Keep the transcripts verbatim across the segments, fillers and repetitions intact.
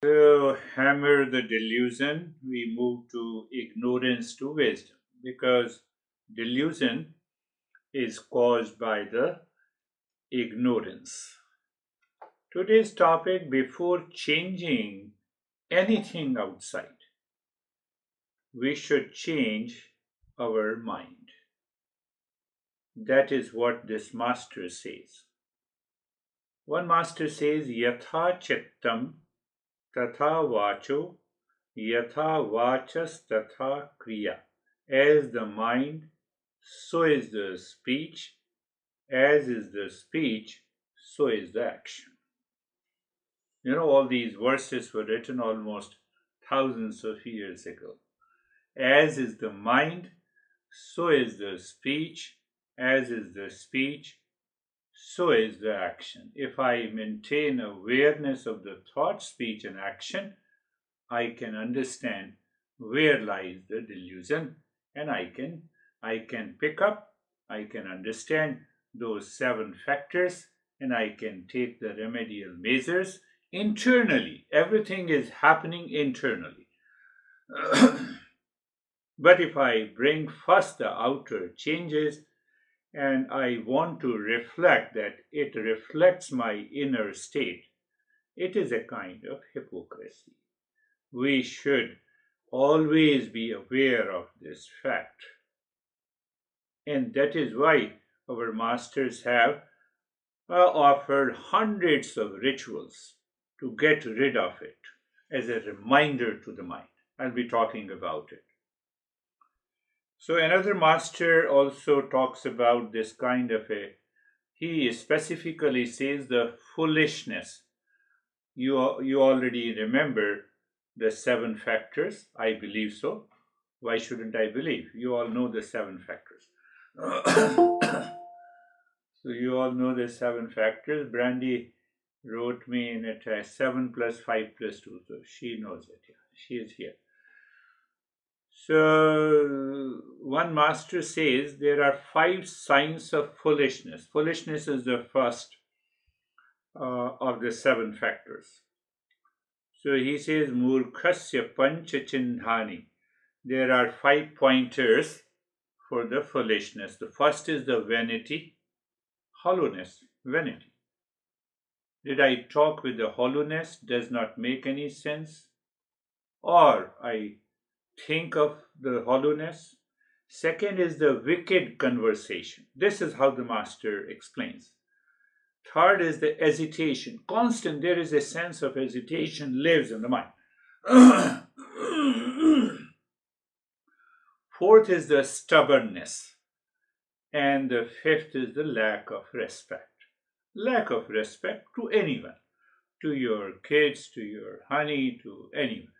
To hammer the delusion, we move to ignorance to wisdom, because delusion is caused by the ignorance. Today's topic, before changing anything outside, we should change our mind. That is what this master says. One master says, Yatha Chittam tatha vacho, yatha vachas tatha kriya. As the mind, so is the speech. As is the speech, so is the action. You know, all these verses were written almost thousands of years ago. As is the mind, so is the speech. As is the speech, so is the action. If I maintain awareness of the thought, speech, and action, I can understand where lies the delusion, and I can, I can pick up, I can understand those seven factors, and I can take the remedial measures internally. Everything is happening internally. But if I bring first the outer changes, and I want to reflect that it reflects my inner state, it is a kind of hypocrisy. We should always be aware of this fact. And that is why our masters have uh, offered hundreds of rituals to get rid of it as a reminder to the mind. I'll be talking about it. So another master also talks about this kind of a, he specifically says the foolishness. You, you already remember the seven factors. I believe so. Why shouldn't I believe? You all know the seven factors. So you all know the seven factors. Brandy wrote me in a test, seven plus five plus two. So she knows it. Yeah. She is here. So, one master says there are five signs of foolishness. Foolishness is the first uh, of the seven factors. So, he says, Murkhasya Panchachindhani. There are five pointers for the foolishness. The first is the vanity, hollowness, vanity. Did I talk with the hollowness? Does not make any sense. Or I think of the hollowness. Second is the wicked conversation. This is how the master explains. Third is the hesitation. Constant, there is a sense of hesitation lives in the mind. Fourth is the stubbornness. And the fifth is the lack of respect. Lack of respect to anyone. To your kids, to your honey, to anyone.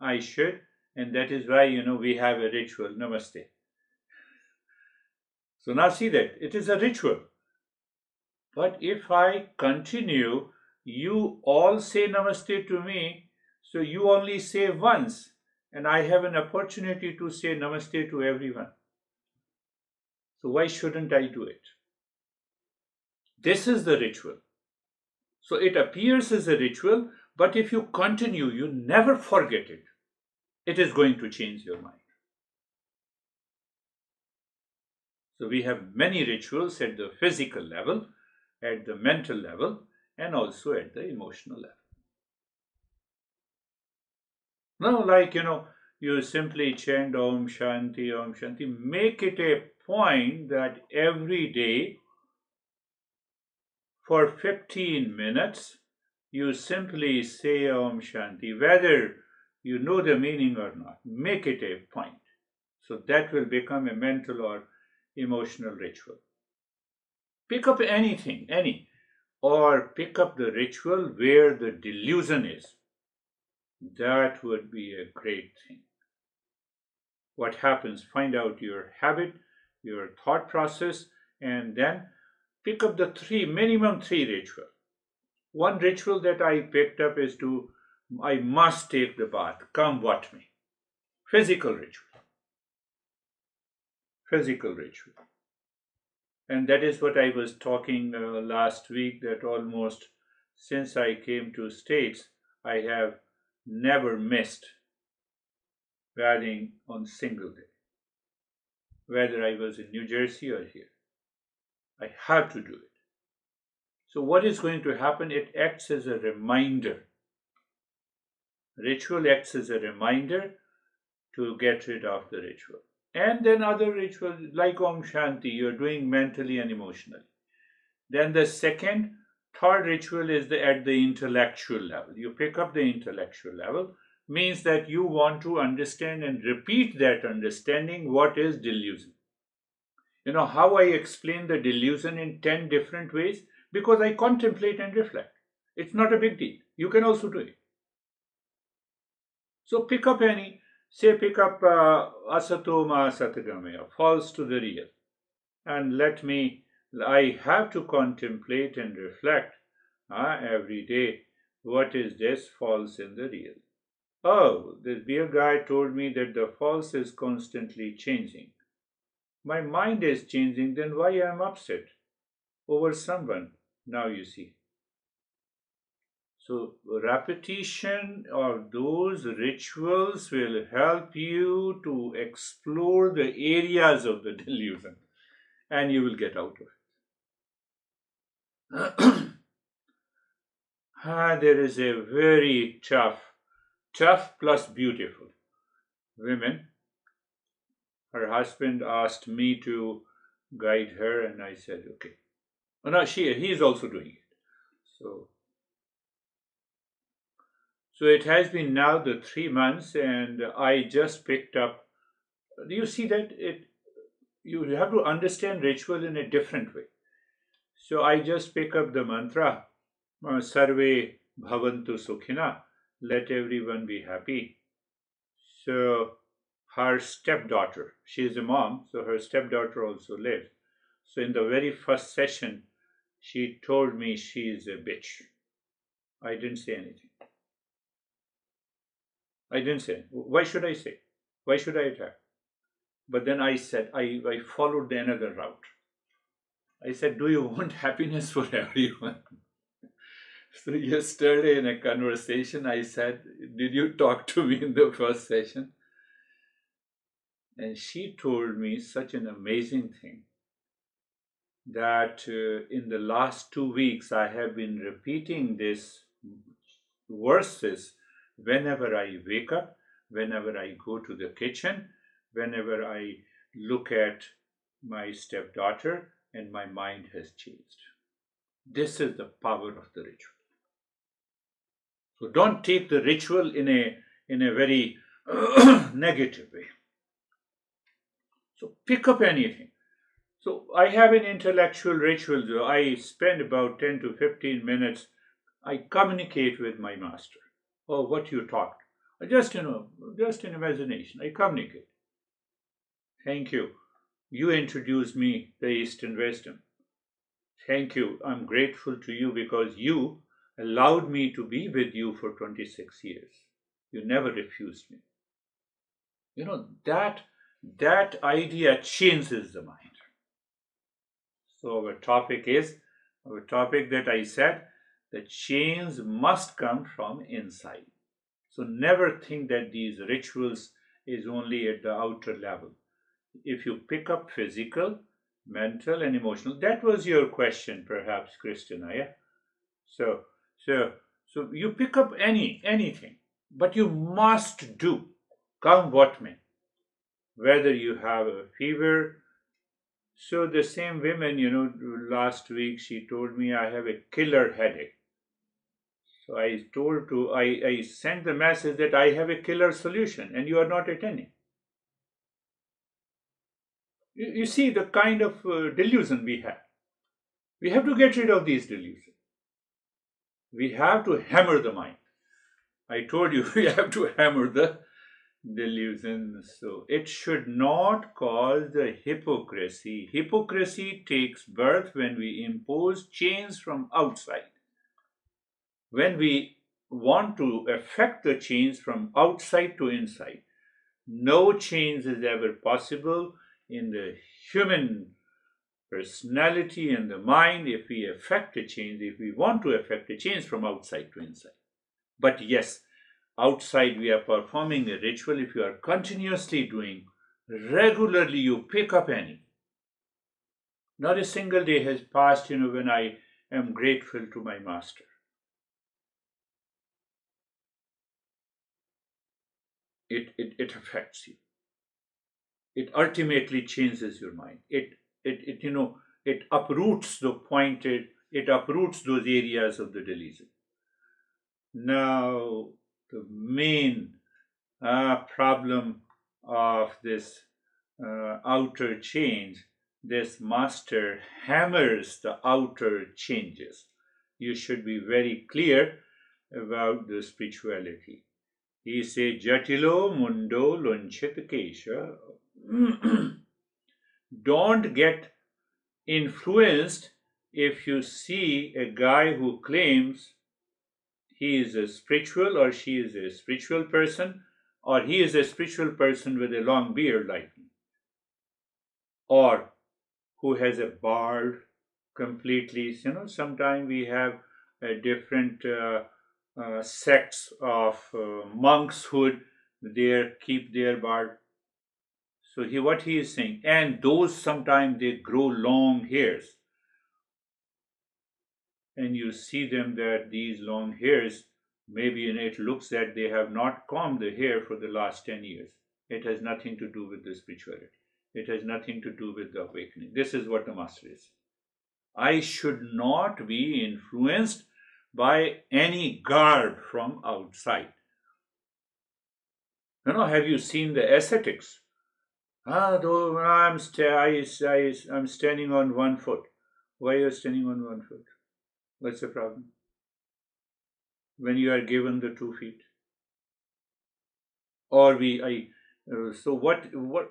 I should. And that is why, you know, we have a ritual, Namaste. So now see that, it is a ritual. But if I continue, you all say Namaste to me, so you only say once, and I have an opportunity to say Namaste to everyone. So why shouldn't I do it? This is the ritual. So it appears as a ritual, but if you continue, you never forget it. It is going to change your mind. So we have many rituals at the physical level, at the mental level, and also at the emotional level. Now, like, you know, you simply chant Om Shanti, Om Shanti. Make it a point that every day, for fifteen minutes, you simply say Om Shanti, whether you know the meaning or not. Make it a point. So that will become a mental or emotional ritual. Pick up anything, any, or pick up the ritual where the delusion is. That would be a great thing. What happens? Find out your habit, your thought process, and then pick up the three, minimum three rituals. One ritual that I picked up is to I must take the bath, come what may. Physical ritual. Physical ritual. And that is what I was talking uh, last week, that almost since I came to States, I have never missed wedding on a single day, whether I was in New Jersey or here. I have to do it. So what is going to happen? It acts as a reminder. Ritual acts as a reminder to get rid of the ritual. And then other rituals, like Om Shanti, you're doing mentally and emotionally. Then the second, third ritual is the, at the intellectual level. You pick up the intellectual level, means that you want to understand and repeat that understanding what is delusion. You know how I explain the delusion in ten different ways? Because I contemplate and reflect. It's not a big deal. You can also do it. So pick up any, say pick up uh, asato ma sat gamaya, false to the real. And let me, I have to contemplate and reflect uh, every day, what is this false in the real? Oh, this beer guy told me that the false is constantly changing. My mind is changing, then why am I upset over someone? Now you see. So repetition of those rituals will help you to explore the areas of the delusion and you will get out of it. ah, there is a very tough, tough plus beautiful woman. Her husband asked me to guide her and I said, okay. Oh, no, she, he is also doing it. So. So it has been now the three months and I just picked up, do you see that it, you have to understand ritual in a different way. So I just pick up the mantra, Sarve Bhavantu Sukhina, let everyone be happy. So her stepdaughter, she is a mom, so her stepdaughter also lives. So in the very first session, she told me she is a bitch. I didn't say anything. I didn't say. Why should I say? Why should I attack? But then I said, I, I followed the another route. I said, do you want happiness for everyone? So yesterday in a conversation, I said, did you talk to me in the first session? And she told me such an amazing thing that uh, in the last two weeks, I have been repeating these verses whenever I wake up, whenever I go to the kitchen, whenever I look at my stepdaughter, and my mind has changed. This is the power of the ritual. So don't take the ritual in a, in a very negative way. So pick up anything. So I have an intellectual ritual, though. I spend about ten to fifteen minutes. I communicate with my master. Or oh, what you taught, just, you know, just in imagination, I communicate. Thank you. You introduced me the Eastern Wisdom. Thank you. I'm grateful to you because you allowed me to be with you for twenty-six years. You never refused me. You know, that, that idea changes the mind. So our topic is, our topic that I said, the change must come from inside. So never think that these rituals is only at the outer level. If you pick up physical, mental and emotional, that was your question perhaps, Christina, yeah? So, so, so you pick up any, anything, but you must do, come what may. Whether you have a fever. So the same woman, you know, last week she told me I have a killer headache. So I told to, I, I sent the message that I have a killer solution and you are not attending. You, you see the kind of uh, delusion we have. We have to get rid of these delusions. We have to hammer the mind. I told you we have to hammer the delusion. So it should not cause the hypocrisy. Hypocrisy takes birth when we impose change from outside. When we want to affect the change from outside to inside, no change is ever possible in the human personality and the mind if we affect a change, if we want to affect a change from outside to inside. But yes, outside we are performing a ritual. If you are continuously doing, regularly you pick up any. Not a single day has passed, you know, when I am grateful to my master. It, it, it affects you. It ultimately changes your mind. It, it, it, you know, it uproots the pointed, it uproots those areas of the delusion. Now, the main uh, problem of this uh, outer change, this master hammers the outer changes. You should be very clear about the spirituality. He said, Jatilo Mundo Lunchitesha. Don't get influenced if you see a guy who claims he is a spiritual, or she is a spiritual person, or he is a spiritual person with a long beard like me, or who has a bald completely. You know, sometimes we have a different uh, uh, sects of uh, monkshood, they keep their bald. So he, what he is saying, and those sometimes they grow long hairs, and you see them that these long hairs, maybe and it looks that they have not combed the hair for the last ten years. It has nothing to do with the spirituality. It has nothing to do with the awakening. This is what the master is. I should not be influenced by any garb from outside. You know, have you seen the ascetics? Ah, though I'm, st I, I, I'm standing on one foot. Why are you standing on one foot? What's the problem? When you are given the two feet, or we, I, uh, so what? What?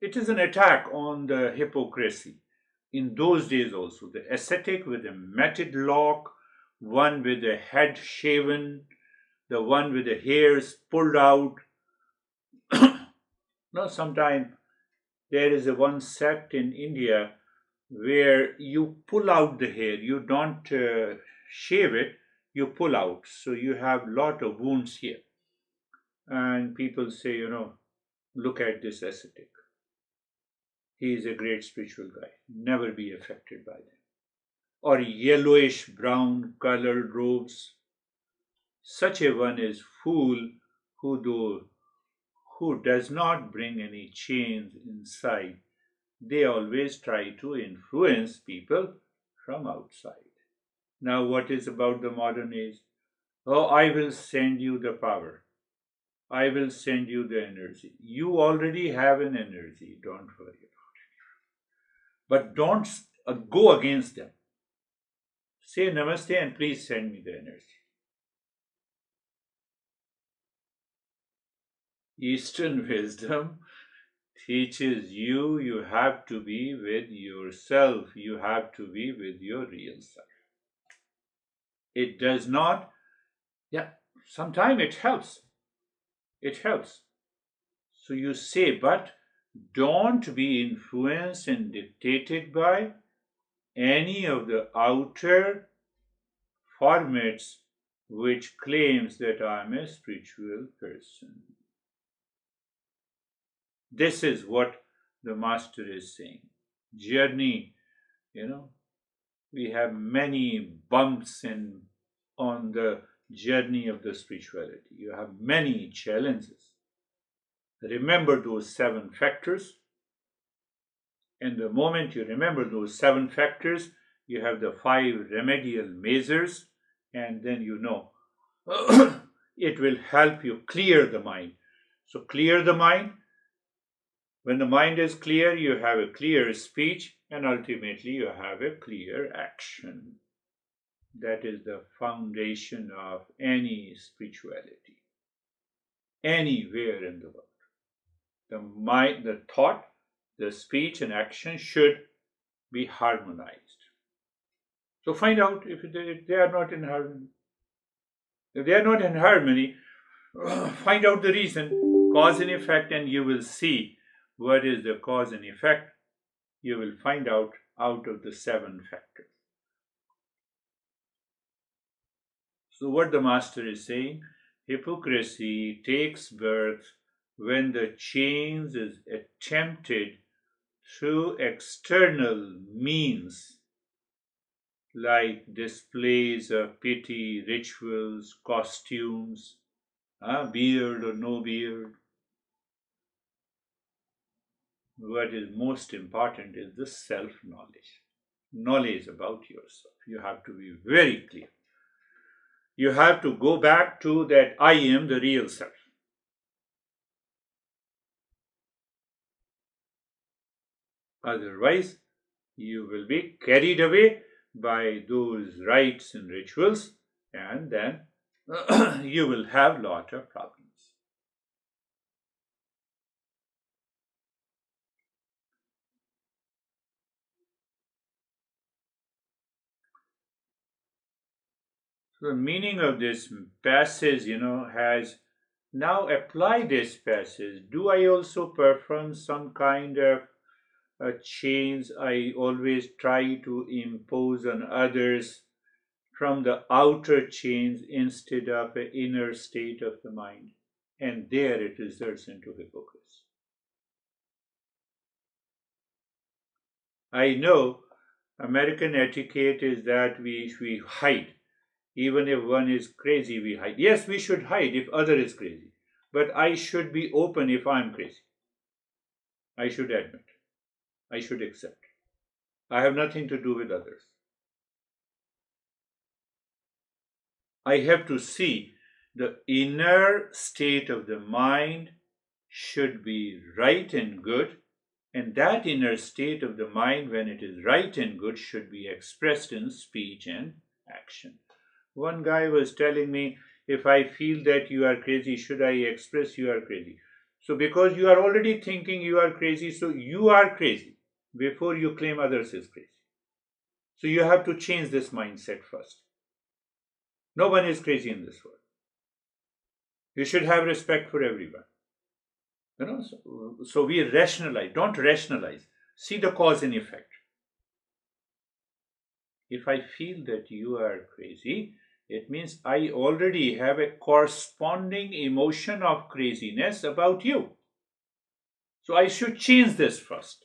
It is an attack on the hypocrisy. In those days also, the ascetic with a matted lock, one with the head shaven, the one with the hairs pulled out. Now, sometimes there is a one sect in India where you pull out the hair, you don't uh, shave it, you pull out. So you have lot of wounds here. And people say, you know, look at this ascetic. He is a great spiritual guy. Never be affected by them. Or yellowish brown colored robes. Such a one is fool who do who does not bring any change inside. They always try to influence people from outside. Now what is about the modern age? Oh, I will send you the power. I will send you the energy. You already have an energy. Don't worry about it. But don't uh, go against them. Say namaste and please send me the energy. Eastern wisdom teaches you, you have to be with yourself, you have to be with your real self. It does not, yeah, sometimes it helps, it helps. So you say, but don't be influenced and dictated by any of the outer formats which claims that I am a spiritual person. This is what the master is saying. Journey, you know, we have many bumps in on the journey of the spirituality. You have many challenges. Remember those seven factors. And the moment you remember those seven factors, you have the five remedial measures, and then you know it will help you clear the mind. So clear the mind. When the mind is clear, you have a clear speech, and ultimately you have a clear action. That is the foundation of any spirituality, anywhere in the world. The mind, the thought, the speech and action should be harmonized. So find out if they are not in harmony. If they are not in harmony, find out the reason, cause and effect, and you will see what is the cause and effect. You will find out out of the seven factors. So what the master is saying, hypocrisy takes birth when the change is attempted through external means like displays of piety, rituals, costumes, uh, beard or no beard. What is most important is the self-knowledge, knowledge about yourself. You have to be very clear. You have to go back to that I am the real self. Otherwise, you will be carried away by those rites and rituals, and then you will have lot of problems. So the meaning of this passage, you know, has now apply this passage. Do I also perform some kind of a change I always try to impose on others from the outer change instead of an inner state of the mind? And there it results into hypocrisy. I know American etiquette is that we, we hide. Even if one is crazy, we hide. Yes, we should hide if other is crazy. But I should be open if I'm crazy. I should admit. I should accept. I have nothing to do with others. I have to see the inner state of the mind should be right and good, and that inner state of the mind, when it is right and good, should be expressed in speech and action. One guy was telling me, if I feel that you are crazy, should I express you are crazy? So because you are already thinking you are crazy, so you are crazy before you claim others is crazy. So you have to change this mindset first. No one is crazy in this world. You should have respect for everyone. You know, so, so we rationalize. Don't rationalize. See the cause and effect. If I feel that you are crazy, it means I already have a corresponding emotion of craziness about you. So I should change this first.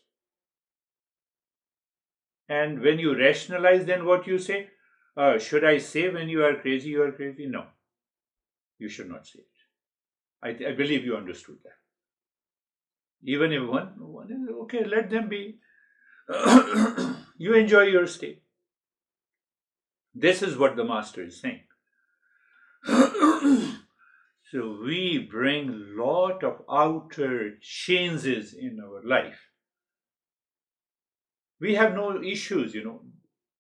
And when you rationalize, then what you say? Uh, should I say when you are crazy, you are crazy? No, you should not say it. I, th I believe you understood that. Even if one, one is okay, let them be. You enjoy your stay. This is what the master is saying. So we bring a lot of outer changes in our life. We have no issues, you know.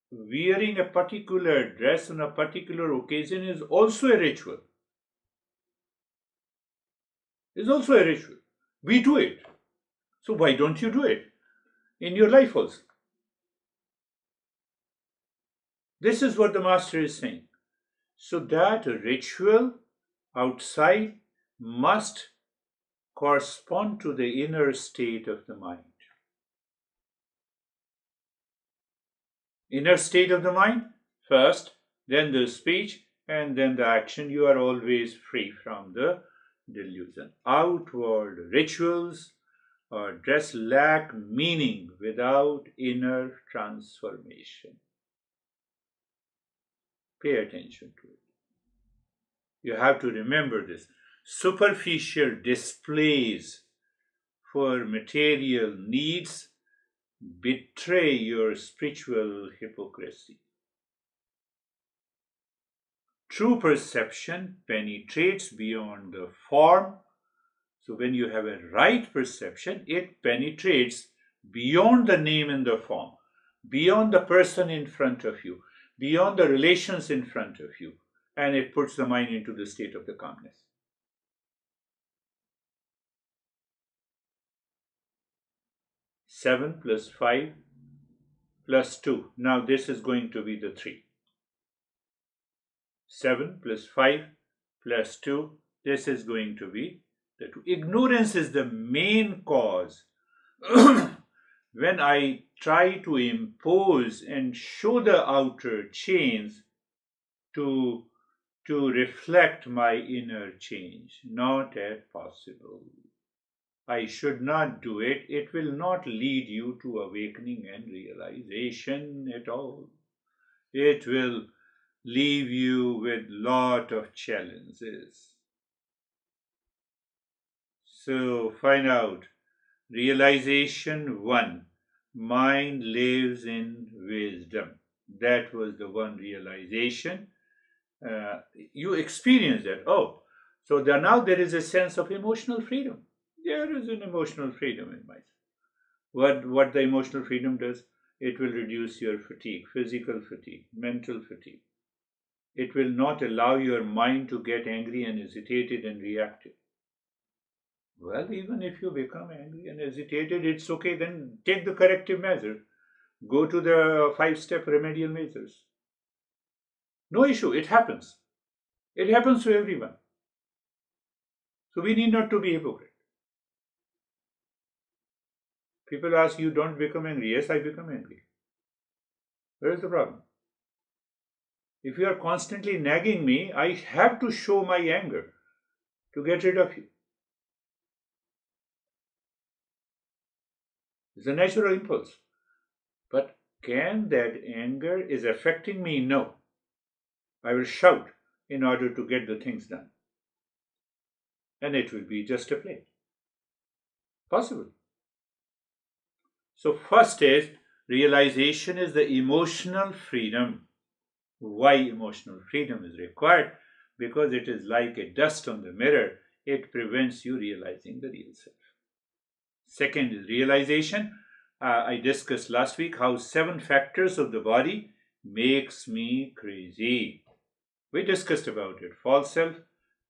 Wearing a particular dress on a particular occasion is also a ritual. It's also a ritual. We do it. So why don't you do it in your life also? This is what the master is saying. So that ritual outside must correspond to the inner state of the mind. Inner state of the mind first, then the speech, and then the action. You are always free from the delusion. Outward rituals or dress lack meaning without inner transformation. Pay attention to it. You have to remember this. Superficial displays for material needs betray your spiritual hypocrisy. True perception penetrates beyond the form. So when you have a right perception, it penetrates beyond the name and the form, beyond the person in front of you, beyond the relations in front of you, and it puts the mind into the state of the calmness. Seven plus five plus two. Now this is going to be the three. Seven plus five plus two. This is going to be the two. Ignorance is the main cause. When I try to impose and show the outer chains to to reflect my inner change. Not at possible. I should not do it. It will not lead you to awakening and realization at all. It will leave you with lot of challenges. So find out. Realization one. Mind lives in wisdom. That was the one realization. Uh, you experience that. Oh, so there, now there is a sense of emotional freedom. There is an emotional freedom in mind. What, what the emotional freedom does, it will reduce your fatigue, physical fatigue, mental fatigue. It will not allow your mind to get angry and agitated and reactive. Well, even if you become angry and agitated, it's okay. Then take the corrective measure. Go to the five-step remedial measures. No issue. It happens. It happens to everyone. So we need not to be hypocrite. People ask you, don't become angry. Yes, I become angry. Where is the problem? If you are constantly nagging me, I have to show my anger to get rid of you. It's a natural impulse. But can that anger is affecting me? No. I will shout in order to get the things done. And it will be just a play. Possible. So first is, realization is the emotional freedom. Why emotional freedom is required? Because it is like a dust on the mirror. It prevents you realizing the real self. Second is realization. Uh, I discussed last week how seven factors of the body makes me crazy. We discussed about it. False self,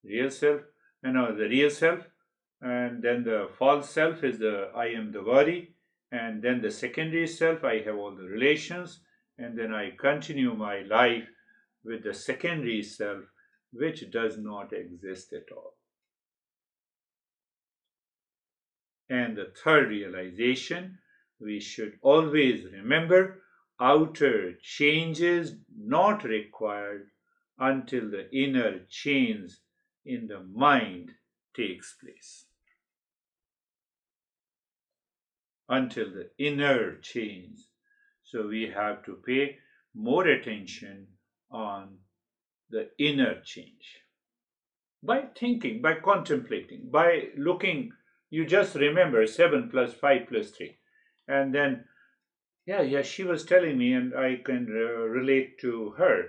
real self, and no, the real self. And then the false self is the I am the body. And then the secondary self, I have all the relations. And then I continue my life with the secondary self, which does not exist at all. And the third realization, we should always remember, outer changes not required until the inner change in the mind takes place. Until the inner change. So we have to pay more attention on the inner change. By thinking, by contemplating, by looking, you just remember seven plus five plus three. And then, yeah, yeah, she was telling me, and I can uh, relate to her.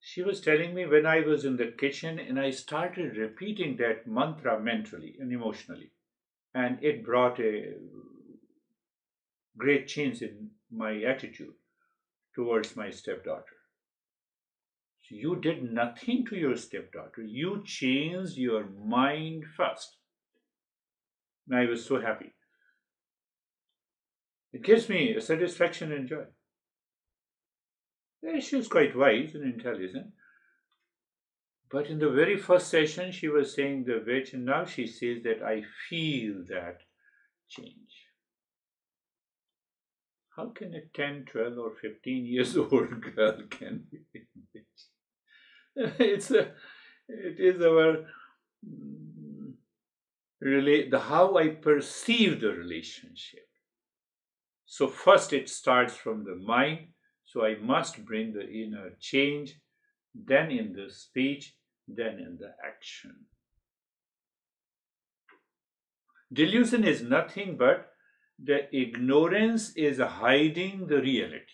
She was telling me when I was in the kitchen, and I started repeating that mantra mentally and emotionally. And it brought a great change in my attitude towards my stepdaughter. So you did nothing to your stepdaughter. You changed your mind first. And I was so happy. It gives me a satisfaction and joy. Yeah, she was quite wise and intelligent. But in the very first session, she was saying the which, and now she says that I feel that change. How can a ten, twelve, or fifteen years old girl can be image? It's a, it is our relate, the how I perceive the relationship. So first it starts from the mind. So I must bring the inner change, then in the speech, then in the action. Delusion is nothing but the ignorance is hiding the reality.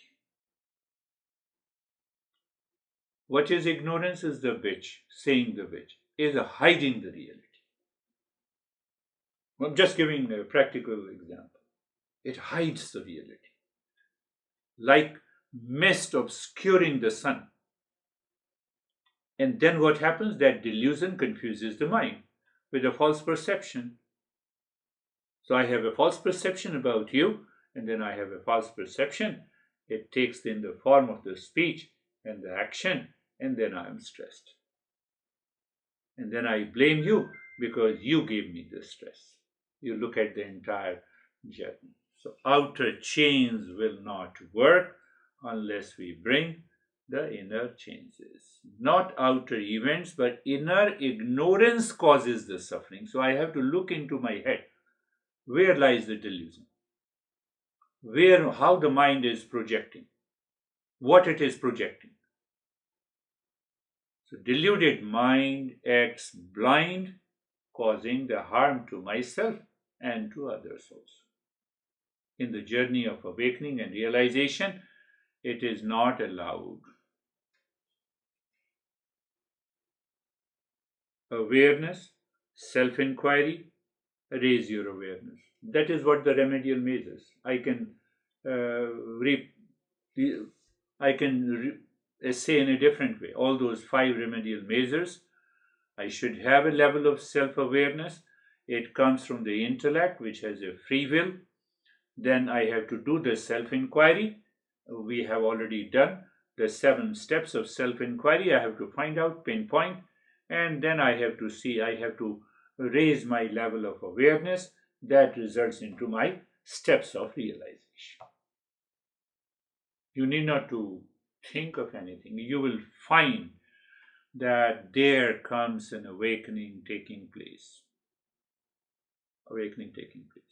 What is ignorance? Is the which, saying the which, is hiding the reality. I'm just giving a practical example. It hides the reality. Like mist obscuring the sun. And then what happens? That delusion confuses the mind with a false perception. So I have a false perception about you, and then I have a false perception. It takes in the form of the speech and the action, and then I am stressed. And then I blame you because you gave me the stress. You look at the entire journey. So outer chains will not work unless we bring the inner changes. Not outer events, but inner ignorance causes the suffering. So I have to look into my head. Where lies the delusion? Where, how the mind is projecting? What it is projecting? So deluded mind acts blind, causing the harm to myself and to others also. In the journey of awakening and realization, it is not allowed. Awareness, self-inquiry, raise your awareness. That is what the remedial measures. I can uh, re I can re say in a different way. All those five remedial measures. I should have a level of self-awareness. It comes from the intellect, which has a free will. Then I have to do the self-inquiry. We have already done the seven steps of self-inquiry. I have to find out, pinpoint, and then I have to see, I have to raise my level of awareness. That results into my steps of realization. You need not to think of anything. You will find that there comes an awakening taking place. Awakening taking place.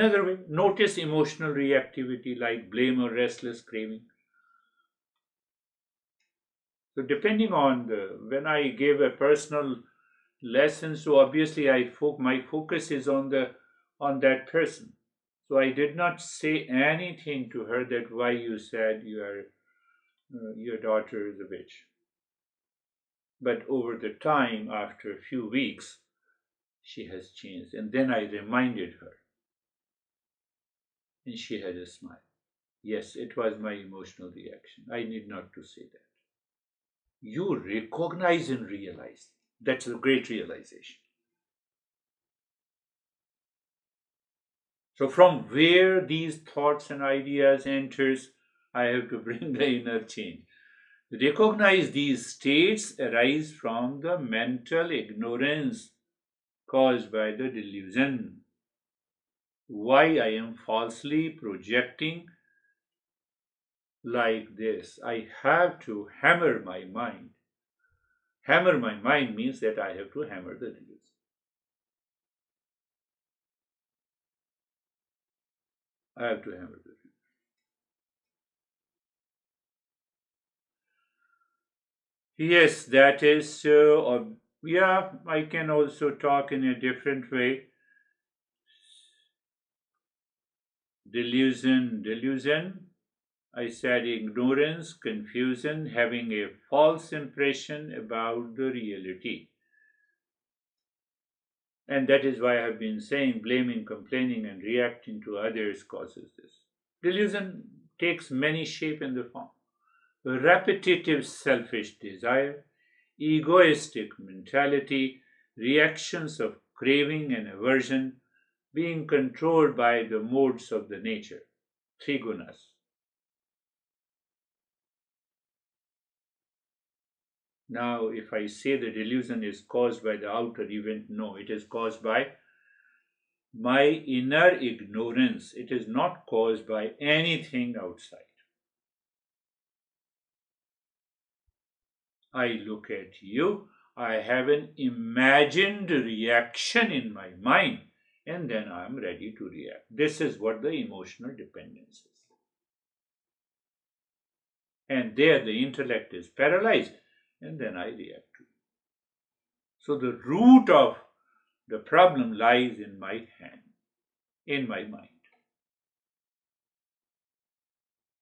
Another way, notice emotional reactivity like blame or restless craving. So depending on the, when I gave a personal lesson, so obviously I fo- my focus is on the on that person. So I did not say anything to her that why you said your uh, your daughter is a witch. But over the time, after a few weeks, she has changed, and then I reminded her, and she had a smile. Yes, it was my emotional reaction. I need not to say that. You recognize and realize. That's a great realization. So from where these thoughts and ideas enters, I have to bring the inner change. Recognize these states arise from the mental ignorance caused by the delusion. Why I am falsely projecting like this. I have to hammer my mind. Hammer my mind means that I have to hammer the delusion. I have to hammer the delusion. Yes, that is, uh, yeah, I can also talk in a different way. Delusion, delusion. I said ignorance, confusion, having a false impression about the reality. And that is why I have been saying blaming, complaining and reacting to others causes this. Delusion takes many shapes in the form. Repetitive selfish desire, egoistic mentality, reactions of craving and aversion, being controlled by the modes of the nature, trigunas. Now, if I say the delusion is caused by the outer event, no, it is caused by my inner ignorance. It is not caused by anything outside. I look at you, I have an imagined reaction in my mind, and then I am ready to react. This is what the emotional dependence is. And there the intellect is paralyzed. And then I react to it. So the root of the problem lies in my hand, in my mind.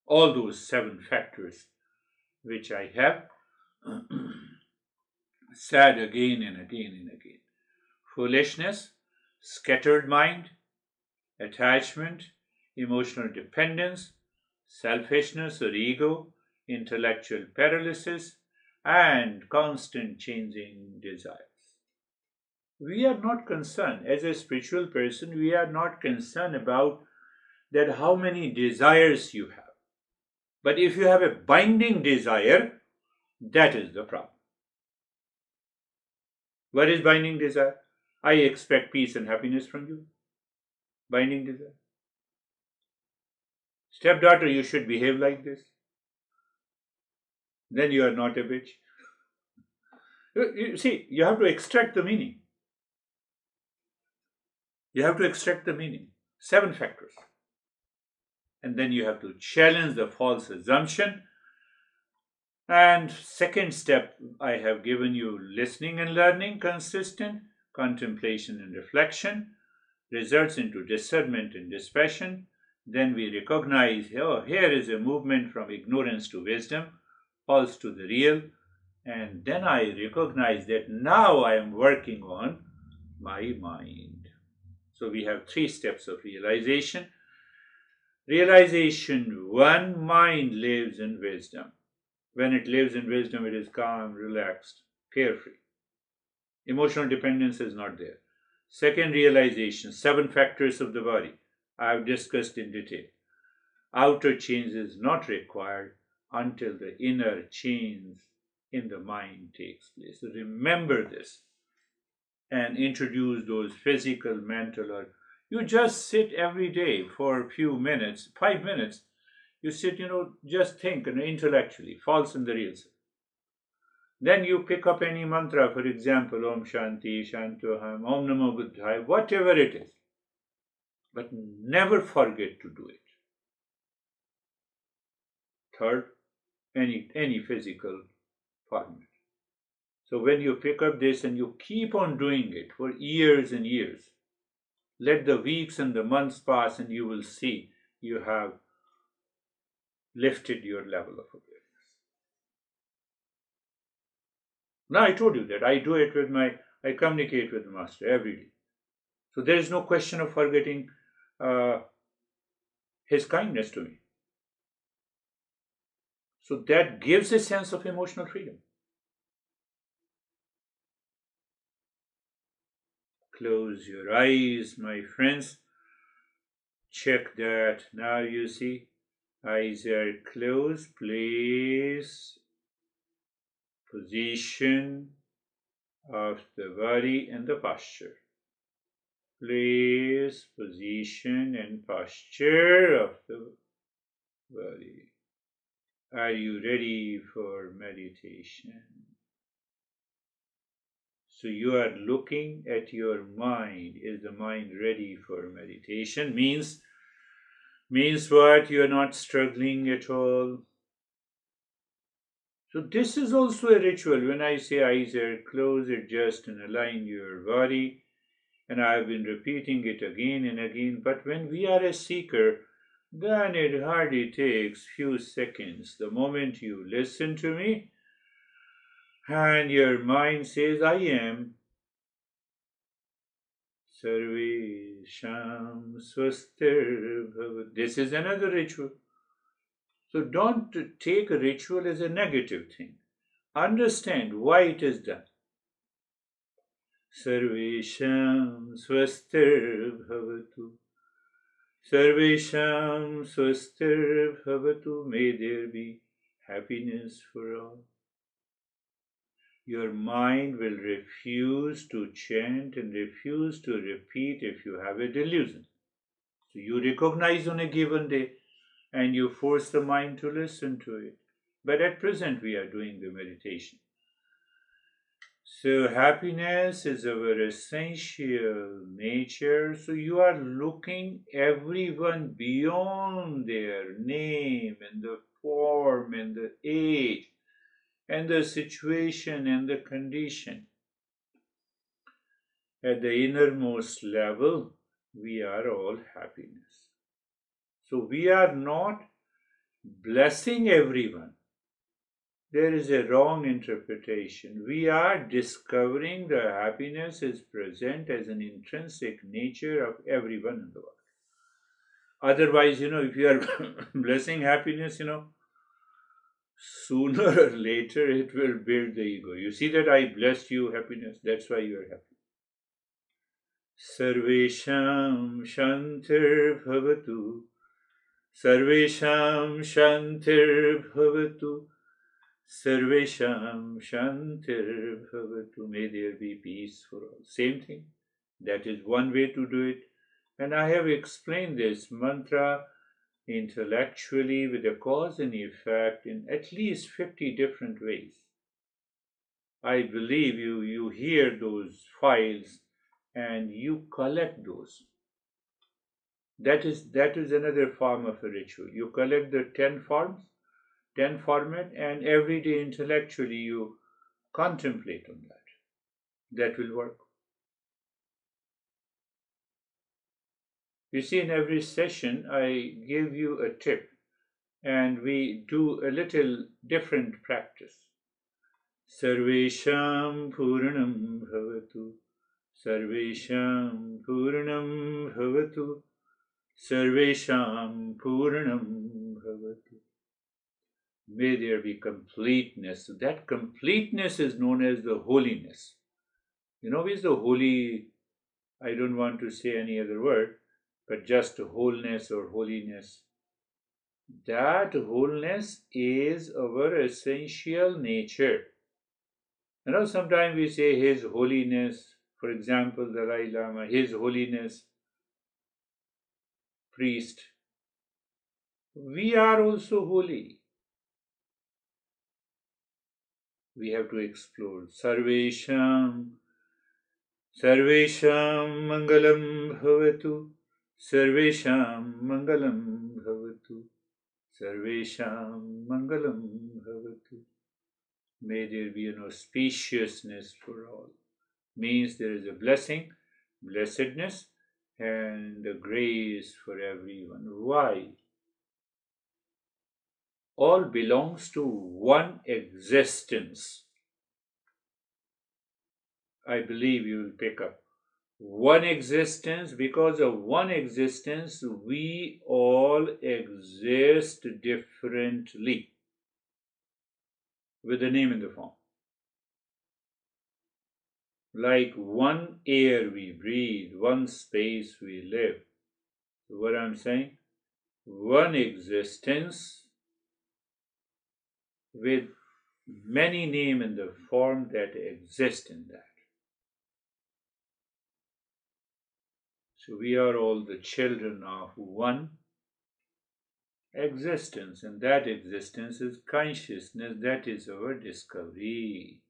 All those seven factors which I have said again and again and again. Foolishness, scattered mind, attachment, emotional dependence, selfishness or ego, intellectual paralysis, and constant changing desires. We are not concerned, as a spiritual person, we are not concerned about that how many desires you have. But if you have a binding desire, that is the problem. What is binding desire? I expect peace and happiness from you. Binding desire. Stepdaughter, you should behave like this. then you are not a bitch. You see, you have to extract the meaning. You have to extract the meaning. Seven factors. And then you have to challenge the false assumption. And second step, I have given you listening and learning, consistent contemplation and reflection, results into discernment and dispassion. Then we recognize, oh, here is a movement from ignorance to wisdom, pulse to the real. And then I recognize that now I am working on my mind. So we have three steps of realization. Realization one, mind lives in wisdom. When it lives in wisdom, it is calm, relaxed, carefree. Emotional dependence is not there. Second realization, seven factors of the body. I have discussed in detail. Outer change is not required until the inner change in the mind takes place. So remember this and introduce those physical, mental, or you just sit every day for a few minutes, five minutes. You sit, you know, just think and intellectually, false and the real. Then you pick up any mantra, for example, Om Shanti, Shantoham, Om Namah Buddhaya, whatever it is. But never forget to do it. Third, any, any physical format. So when you pick up this and you keep on doing it for years and years, let the weeks and the months pass and you will see you have lifted your level of awareness. Now I told you that I do it with my, I communicate with the Master every day. So there is no question of forgetting uh, his kindness to me. So that gives a sense of emotional freedom. Close your eyes, my friends. Check that. Now you see, eyes are closed. Place position of the body and the posture. Place, position and posture of the body. Are you ready for meditation? So you are looking at your mind. Is the mind ready for meditation? Means, means what? You are not struggling at all. So this is also a ritual. When I say eyes are closed, adjust and align your body. And I have been repeating it again and again, but when we are a seeker, then it hardly takes few seconds. The moment you listen to me, and your mind says, I am Sarvesham swastir bhavatu. This is another ritual. So don't take a ritual as a negative thing. Understand why it is done. Sarvesham swastir bhavatu. Sarvesham swastir bhavatu. May there be happiness for all. Your mind will refuse to chant and refuse to repeat if you have a delusion. So you recognize on a given day and you force the mind to listen to it. But at present we are doing the meditation. So happiness is our essential nature. So you are looking everyone beyond their name and the form and the age and the situation and the condition. At the innermost level, we are all happiness. So we are not blessing everyone. There is a wrong interpretation. We are discovering the happiness is present as an intrinsic nature of everyone in the world. Otherwise, you know, if you are blessing happiness, you know, sooner or later it will build the ego. You see that I blessed you happiness, that's why you are happy. Sarvesham shanthir bhavatu. Sarvesham shanthir bhavatu. Sarvesham shanthir bhavatu. May there be peace for all. Same thing. That is one way to do it. And I have explained this mantra intellectually with a cause and effect in at least fifty different ways. I believe you, you hear those files and you collect those. That is, that is another form of a ritual. You collect the ten forms, ten format, and every day intellectually you contemplate on that. That will work. You see, in every session, I give you a tip, and we do a little different practice. Sarvesham Puranam Bhavatu, Sarvesham Puranam Bhavatu, Sarvesham Puranam Bhavatu. May there be completeness. That completeness is known as the holiness. You know, is the holy, I don't want to say any other word, but just wholeness or holiness. That wholeness is our essential nature. You know, sometimes we say His Holiness, for example, Dalai Lama, His Holiness, priest. We are also holy. We have to explore Sarvesham, Sarvesham Mangalam Bhavatu, Sarvesham Mangalam Bhavatu, Sarvesham Mangalam Bhavatu. May there be an auspiciousness for all. Means there is a blessing, blessedness, and a grace for everyone. Why? All belongs to one existence. I believe you will pick up. One existence, because of one existence, we all exist differently, with the name in the form. Like one air we breathe, one space we live. So what I'm saying? One existence with many names in the form that exist in that. So we are all the children of one existence, and that existence is consciousness. That is our discovery.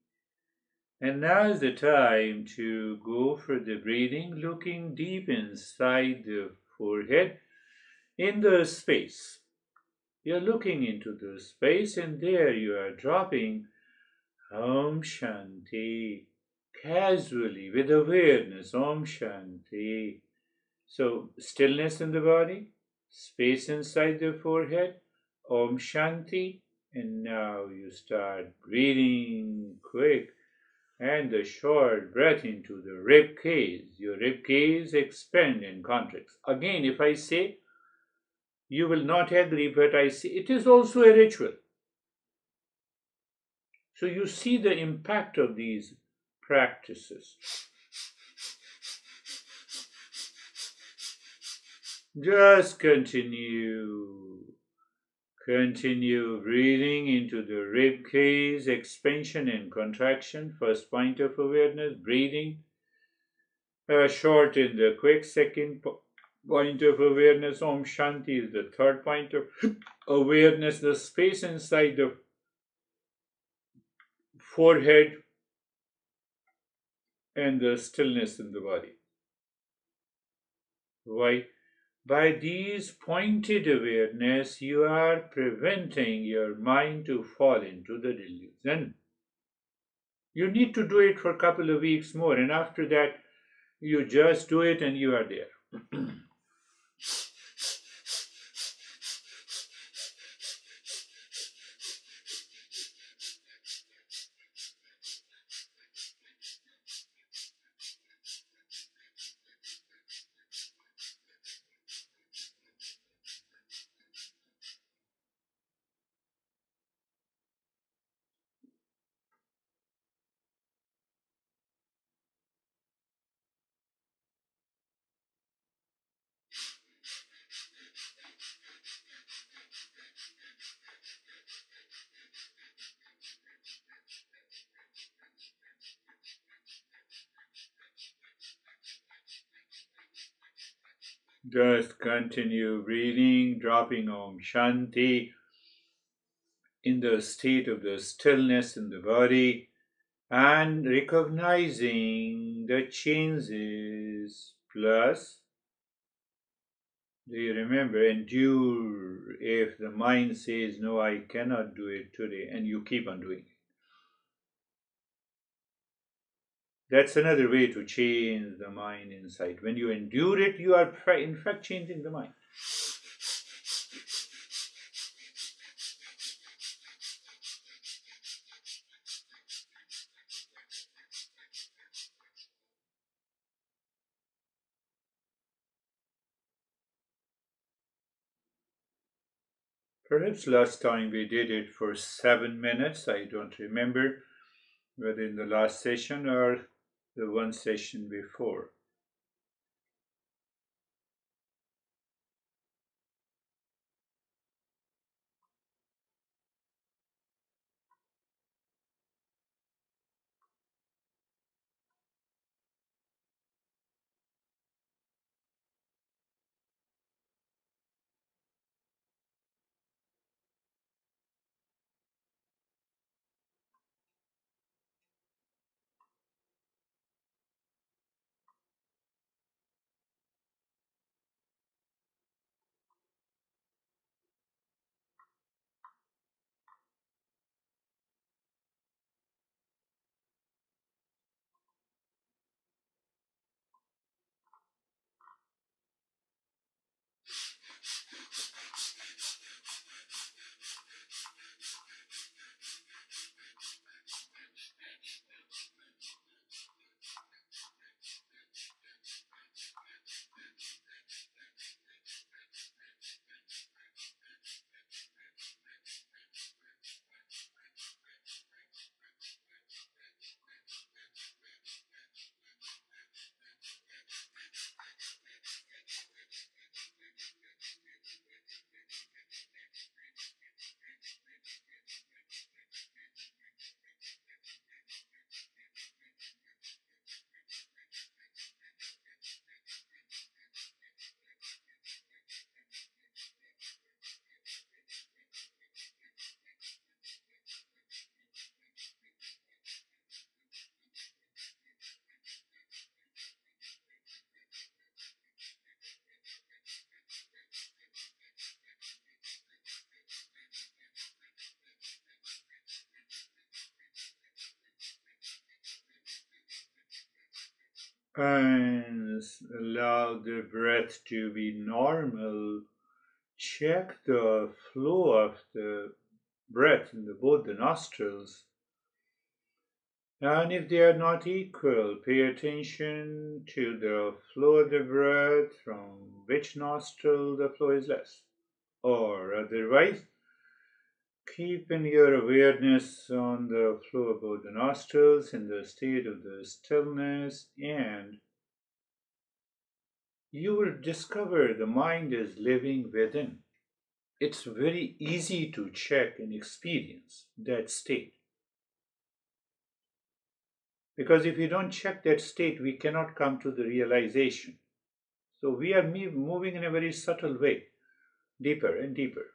And now is the time to go for the breathing, looking deep inside the forehead in the space. You're looking into the space, and there you are dropping Om Shanti, casually with awareness. Om Shanti. So, stillness in the body, space inside the forehead, Om Shanti, and now you start breathing quick, and a short breath into the rib cage. Your rib cage expands and contracts. Again, if I say, you will not agree, but I say, it is also a ritual. So you see the impact of these practices. Just continue, continue breathing into the rib cage, expansion and contraction. First point of awareness, breathing. Uh, short in the quick. Second po point of awareness, Om Shanti is the third point of awareness. The space inside the forehead and the stillness in the body. Why? By these pointed awareness, you are preventing your mind to fall into the delusion. You need to do it for a couple of weeks more, and after that, you just do it and you are there. Just continue breathing, dropping Om Shanti in the state of the stillness in the body and recognizing the changes. Plus, do you remember, endure if the mind says, no, I cannot do it today, and you keep on doing it. That's another way to change the mind inside. When you endure it, you are in fact changing the mind. Perhaps last time we did it for seven minutes. I don't remember whether in the last session or the one session before. And allow the breath to be normal. Check the flow of the breath in the, both the nostrils. And if they are not equal, pay attention to the flow of the breath, from which nostril the flow is less. Or otherwise, keeping your awareness on the flow about the nostrils in the state of the stillness, and you will discover the mind is living within. It's very easy to check and experience that state. Because if you don't check that state, we cannot come to the realization. So we are moving in a very subtle way, deeper and deeper.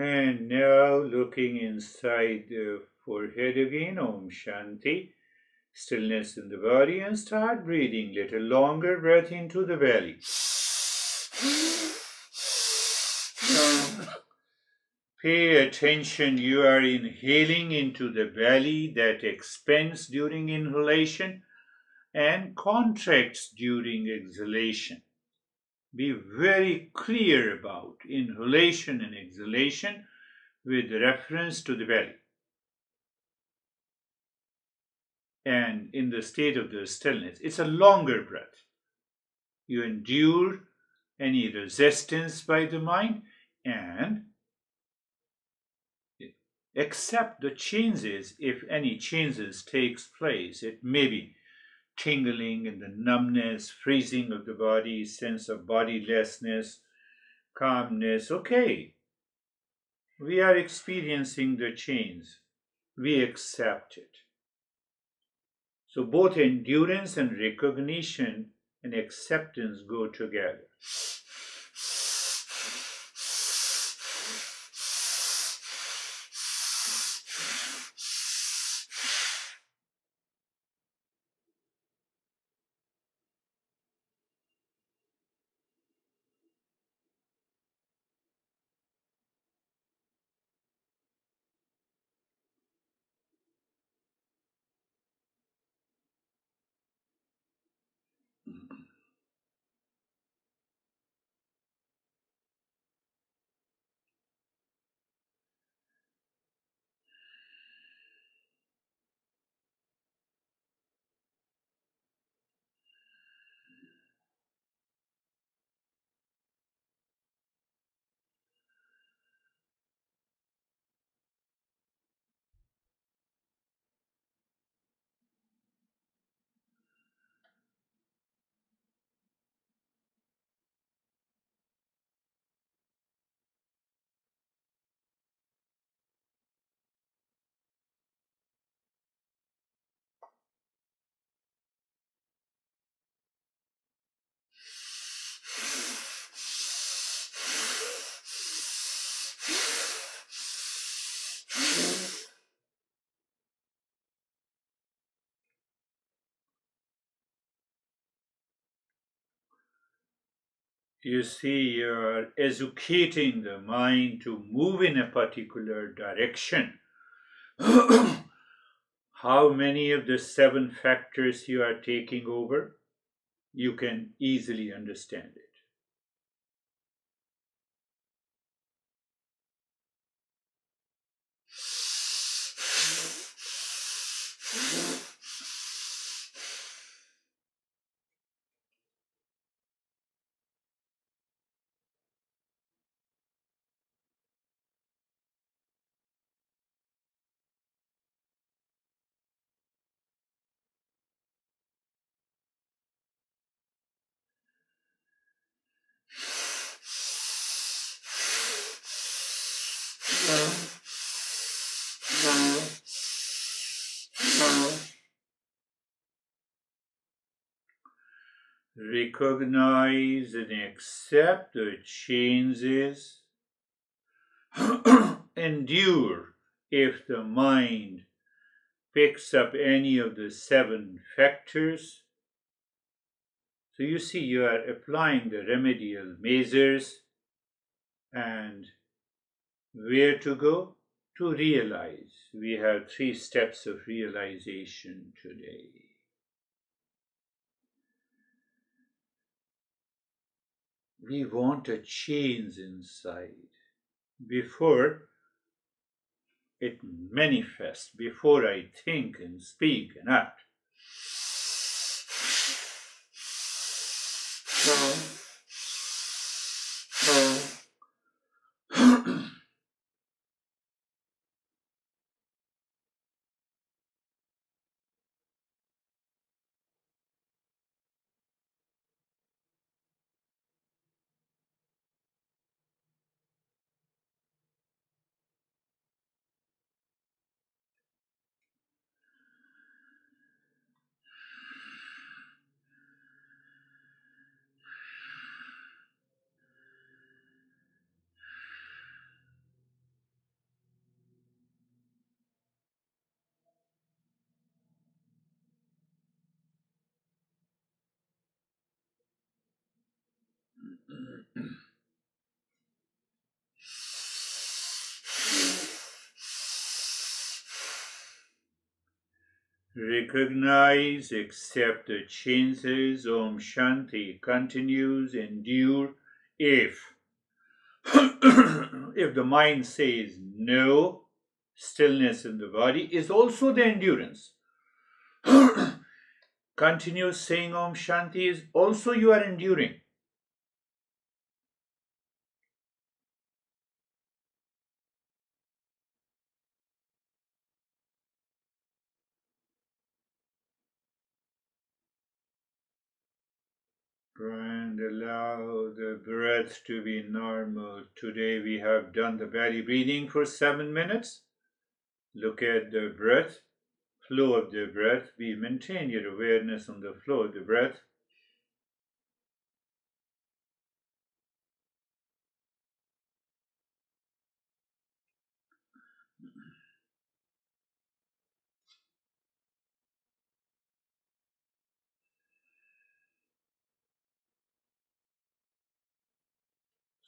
And now looking inside the forehead again, Om Shanti, stillness in the body, and start breathing. Little longer breath into the belly. Pay attention, you are inhaling into the belly that expands during inhalation and contracts during exhalation. Be very clear about inhalation and exhalation with reference to the belly. And in the state of the stillness, it's a longer breath. You endure any resistance by the mind and accept the changes, if any changes takes place. It may be tingling and the numbness, freezing of the body, sense of bodilessness, calmness. Okay, We are experiencing the change. We accept it. So both endurance and recognition and acceptance go together. You see, you're educating the mind to move in a particular direction. How many of the seven factors you are taking over, you can easily understand it. Recognize and accept the changes. Endure if the mind picks up any of the seven factors. So you see, you are applying the remedial measures and where to go to realize. We have three steps of realization today. We want a change inside. Before it manifests, before I think and speak and act. Recognize, accept the chances. Om Shanti continues. Endure if if the mind says no. Stillness in the body is also the endurance. Continuous saying Om Shanti is also you are enduring. Right. and allow the breath to be normal. Today we have done the belly breathing for seven minutes. Look at the breath, flow of the breath. We maintain your awareness on the flow of the breath.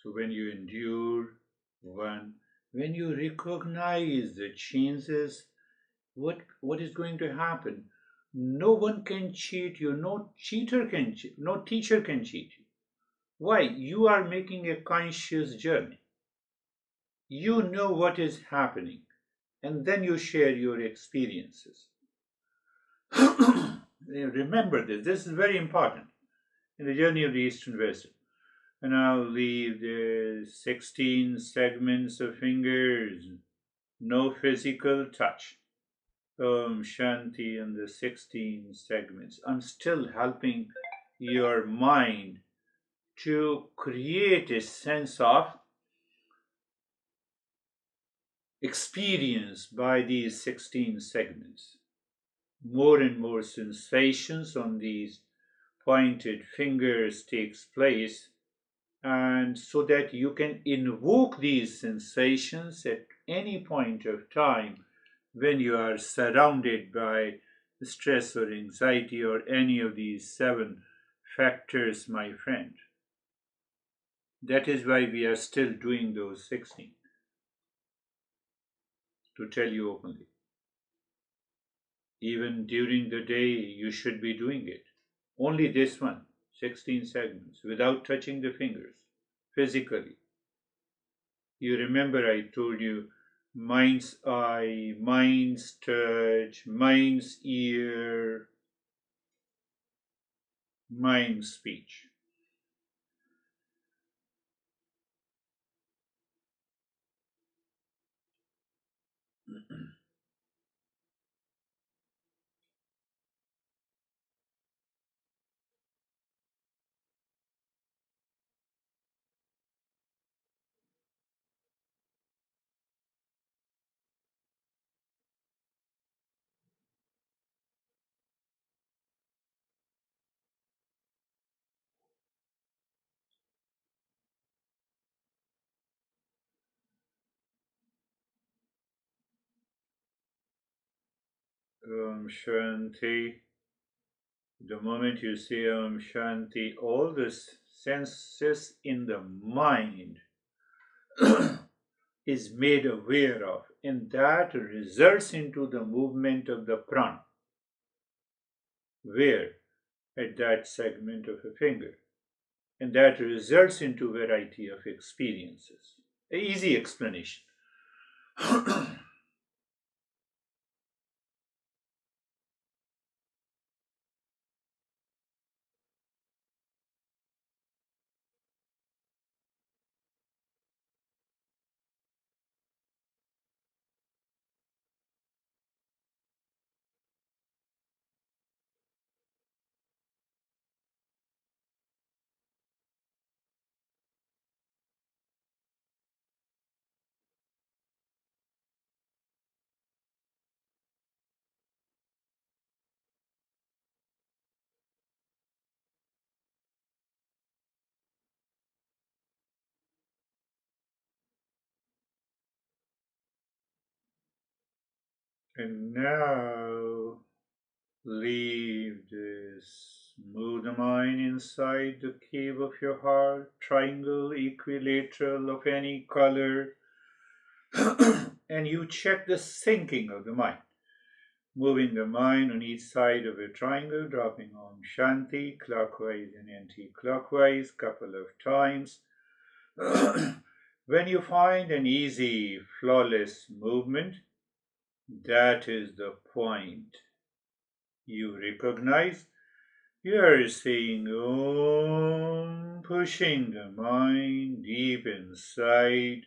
So when you endure one, when you recognize the changes, what, what is going to happen? No one can cheat you, no cheater can cheat, no teacher can cheat you. Why? You are making a conscious journey. You know what is happening, and then you share your experiences. Remember this, this is very important in the journey of the Eastern Wisdom. And I'll leave the sixteen segments of fingers, no physical touch. Om Shanti on the sixteen segments. I'm still helping your mind to create a sense of experience by these sixteen segments. More and more sensations on these pointed fingers takes place, and so that you can invoke these sensations at any point of time when you are surrounded by stress or anxiety or any of these seven factors, my friend. That is why we are still doing those sixteen, to tell you openly. Even during the day, you should be doing it. Only this one. sixteen segments, without touching the fingers, physically. You remember I told you, mind's eye, mind's touch, mind's ear, mind's speech. Om Shanti. The moment you say Om Shanti, all the senses in the mind is made aware of, and that results into the movement of the prana. Where? At that segment of a finger. And that results into variety of experiences. An easy explanation. And now, leave this, move the mind inside the cave of your heart, triangle, equilateral of any color, and you check the sinking of the mind. Moving the mind on each side of a triangle, dropping Om Shanti, clockwise and anti-clockwise, couple of times. When you find an easy, flawless movement, that is the point. You recognize you are saying Om, pushing the mind deep inside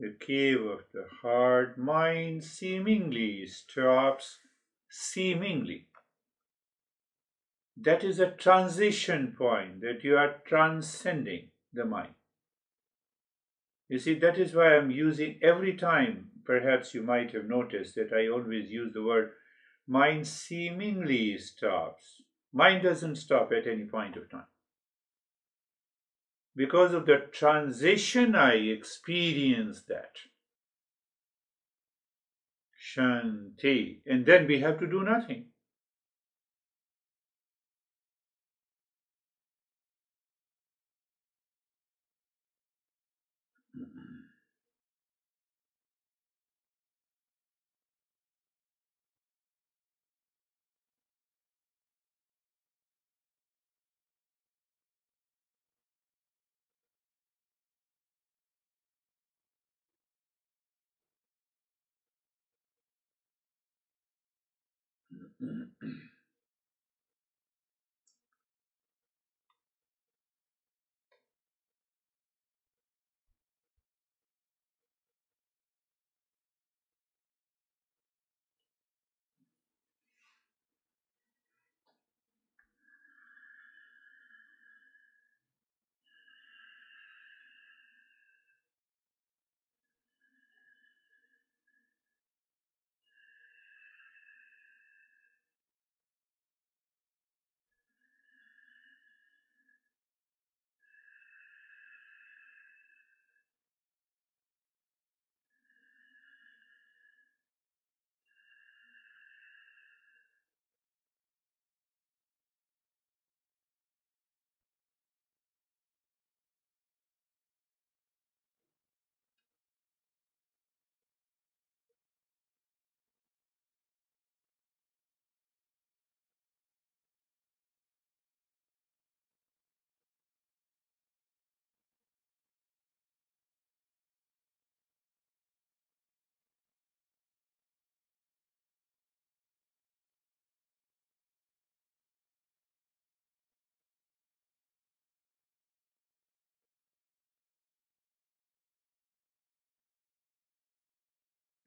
the cave of the heart. Mind seemingly stops, seemingly. That is a transition point, that you are transcending the mind. You see, that is why I'm using every time, perhaps you might have noticed that I always use the word mind seemingly stops. Mind doesn't stop at any point of time. Because of the transition, I experience that. Shanti. And then we have to do nothing.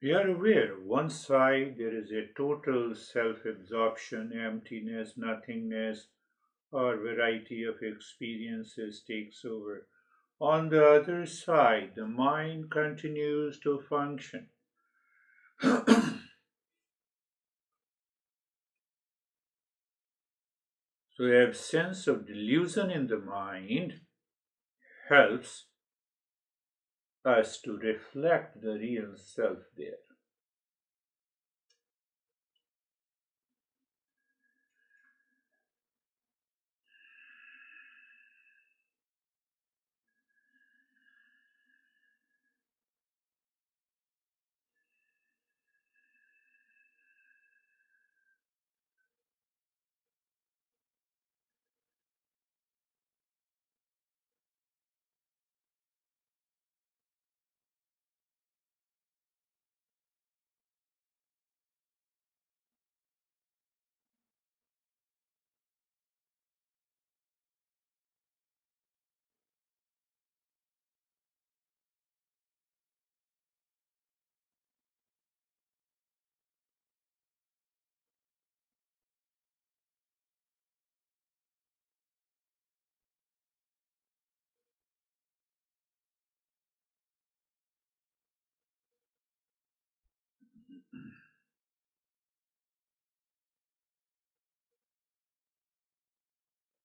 We are aware, one side there is a total self-absorption, emptiness, nothingness, or variety of experiences takes over. On the other side, the mind continues to function. So the absence of delusion in the mind helps us to reflect the real self there.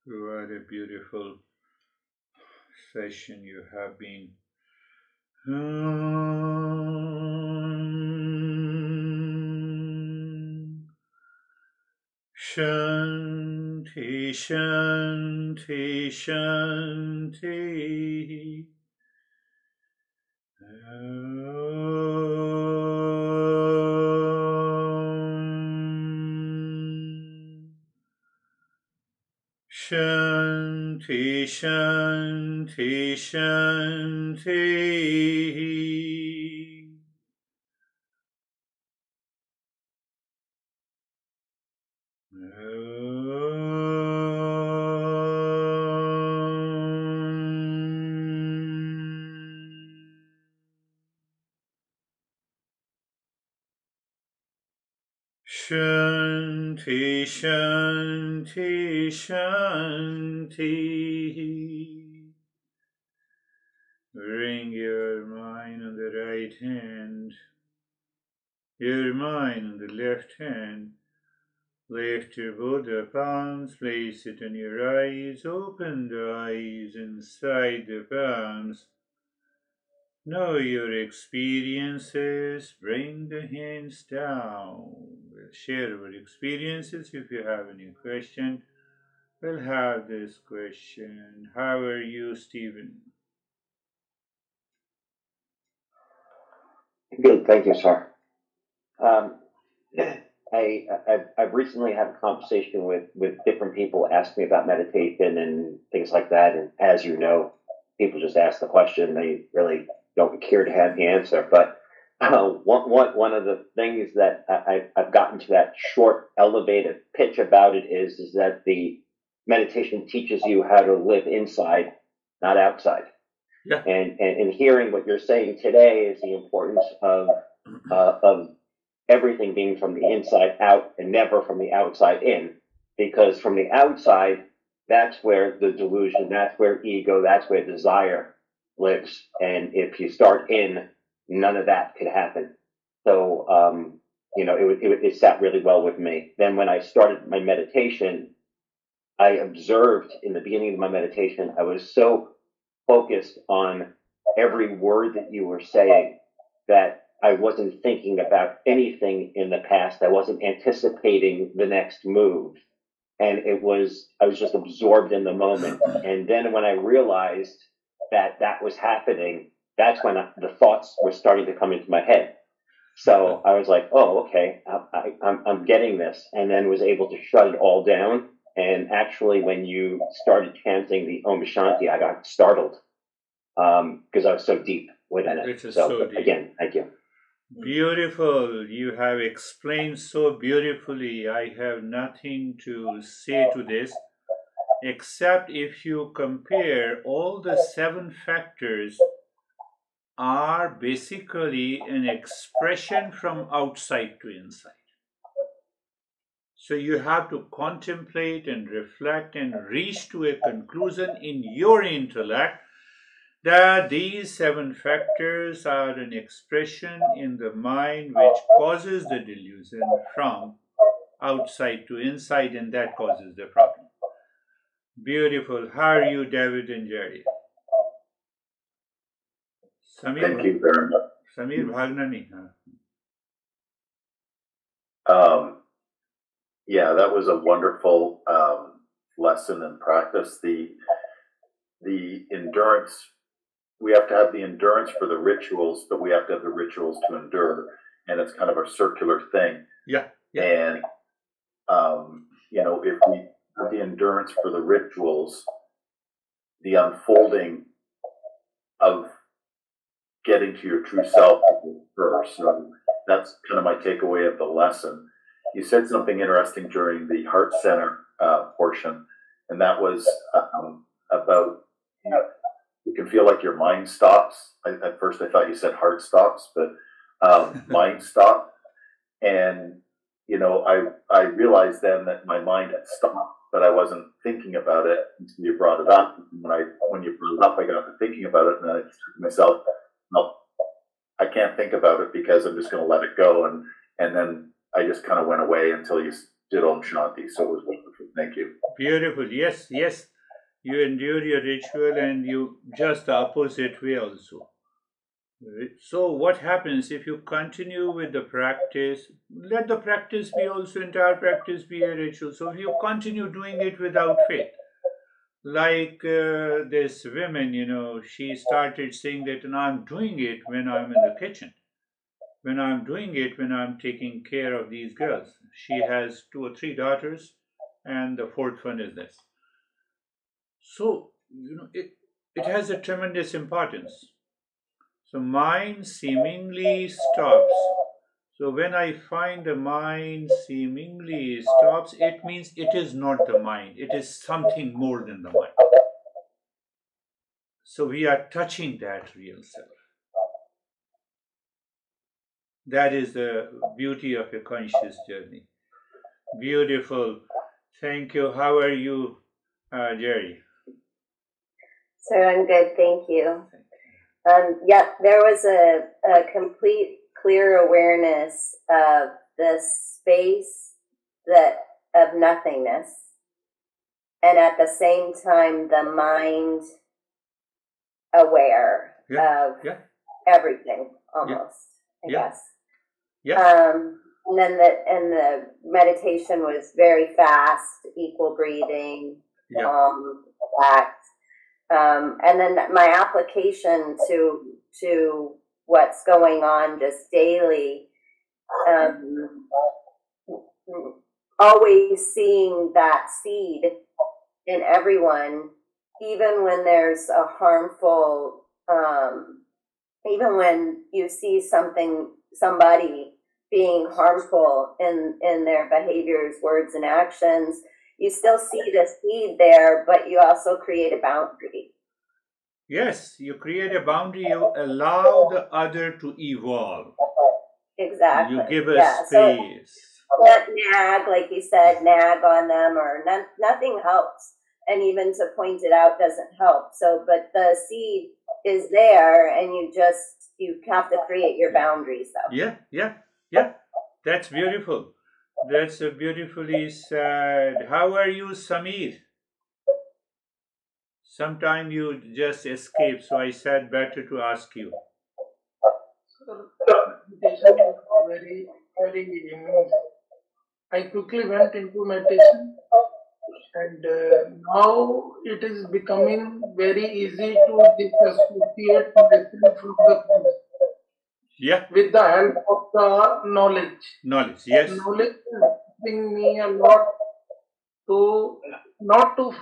What a beautiful session you have been. Om Shanti, Shanti, Shanti. Om Shanti, Shanti, Shanti. Shanti, Shanti, Shanti. Bring your mind on the right hand, your mind on the left hand. Lift your both the palms, place it on your eyes, open the eyes inside the palms. Know your experiences, bring the hands down. We'll share our experiences. If you have any question, we'll have this question. How are you, Stephen? Good, thank you, sir. Um, I, I've, I've recently had a conversation with, with different people ask me about meditation and things like that. And as you know, people just ask the question. They really don't care to have the answer. But uh, one, one, one of the things that I, I've gotten to that short, elevated pitch about it is, is that the meditation teaches you how to live inside, not outside. Yeah. And, and, and hearing what you're saying today is the importance of, uh, of everything being from the inside out and never from the outside in, because from the outside, that's where the delusion, that's where ego, that's where desire lives. And if you start in, none of that could happen. So, um, you know, it, it, it sat really well with me. Then when I started my meditation, I observed in the beginning of my meditation, I was so focused on every word that you were saying that I wasn't thinking about anything in the past. I wasn't anticipating the next move. And it was, I was just absorbed in the moment. And then when I realized that that was happening, that's when I, the thoughts were starting to come into my head. So I was like, oh, okay, I, I, I'm, I'm getting this. And then was able to shut it all down. And actually, when you started chanting the Om Shanti, I got startled um, because I was so deep within it. It's so, so deep. Again, thank you. Beautiful. You have explained so beautifully. I have nothing to say to this, except if you compare all the seven factors are basically an expression from outside to inside. So you have to contemplate and reflect and reach to a conclusion in your intellect that these seven factors are an expression in the mind which causes the delusion from outside to inside, and that causes the problem. Beautiful. How are you, David and Jerry? Samir, thank you very much. Samir Bhagnani. Um, yeah, that was a wonderful um, lesson and practice. The, the endurance. We have to have the endurance for the rituals, but we have to have the rituals to endure. And it's kind of a circular thing. Yeah. yeah. And, um, you know, if we have the endurance for the rituals, the unfolding of getting to your true self will occur. So that's kind of my takeaway of the lesson. You said something interesting during the heart center uh, portion, and that was um, about, you know, you can feel like your mind stops. I, at first, I thought you said heart stops, but um, mind stopped. And, you know, I, I realized then that my mind had stopped, but I wasn't thinking about it until you brought it up. When I when you brought it up, I got to thinking about it, and I took myself, no, I can't think about it because I'm just going to let it go. And, and then I just kind of went away until you did Om Shanti. So it was wonderful. Thank you. Beautiful. Yes, yes. You endure your ritual, and you just the opposite way also. So what happens if you continue with the practice? Let the practice be also, entire practice be a ritual. So if you continue doing it without faith, like uh, this woman, you know, she started saying that, and I'm doing it when I'm in the kitchen, when I'm doing it, when I'm taking care of these girls. She has two or three daughters, and the fourth one is this. So, you know, it, it has a tremendous importance. So mind seemingly stops. So when I find the mind seemingly stops, it means it is not the mind. It is something more than the mind. So we are touching that real self. That is the beauty of your conscious journey. Beautiful. Thank you. How are you, uh, Jerry? So I'm good, thank you. Um, yeah, there was a, a complete, clear awareness of the space that of nothingness, and at the same time, the mind aware yeah. of yeah. everything, almost. Yeah. I yeah. guess. Yeah. Um, and then the and the meditation was very fast, equal breathing, yeah. um, relaxed. Um, and then my application to to what's going on just daily, um, always seeing that seed in everyone, even when there's a harmful, um, even when you see something, somebody being harmful in, in their behaviors, words, and actions. You still see the seed there, but you also create a boundary. Yes, you create a boundary. You allow the other to evolve. Exactly. You give a yeah. space. So not nag, like you said, nag on them, or not, nothing helps. And even to point it out doesn't help. So, but the seed is there, and you just, you have to create your boundaries. So. Yeah, yeah, yeah. That's beautiful. That's a beautifully said. How are you, Samir? Sometime you just escaped, so I said better to ask you. Meditation was very, very removed. I quickly went into meditation, and uh, now it is becoming very easy to disassociate different from the food. Yeah. With the help of the knowledge. Knowledge, yes. The knowledge is helping me a lot to not to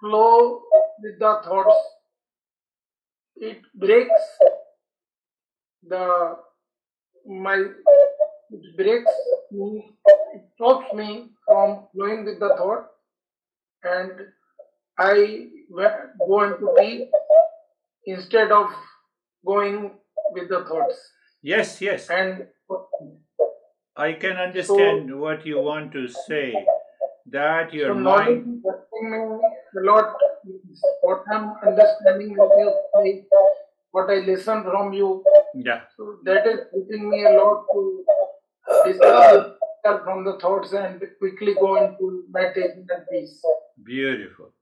flow with the thoughts. It breaks the my it breaks me, it stops me from flowing with the thought, and I go into peace instead of going with the thoughts. Yes, yes. And I can understand so, what you want to say. That your so mind a lot what I'm understanding of you, what I listen from you. Yeah. So that is helping me a lot to disconnect from the thoughts and quickly go into meditation and peace. Beautiful.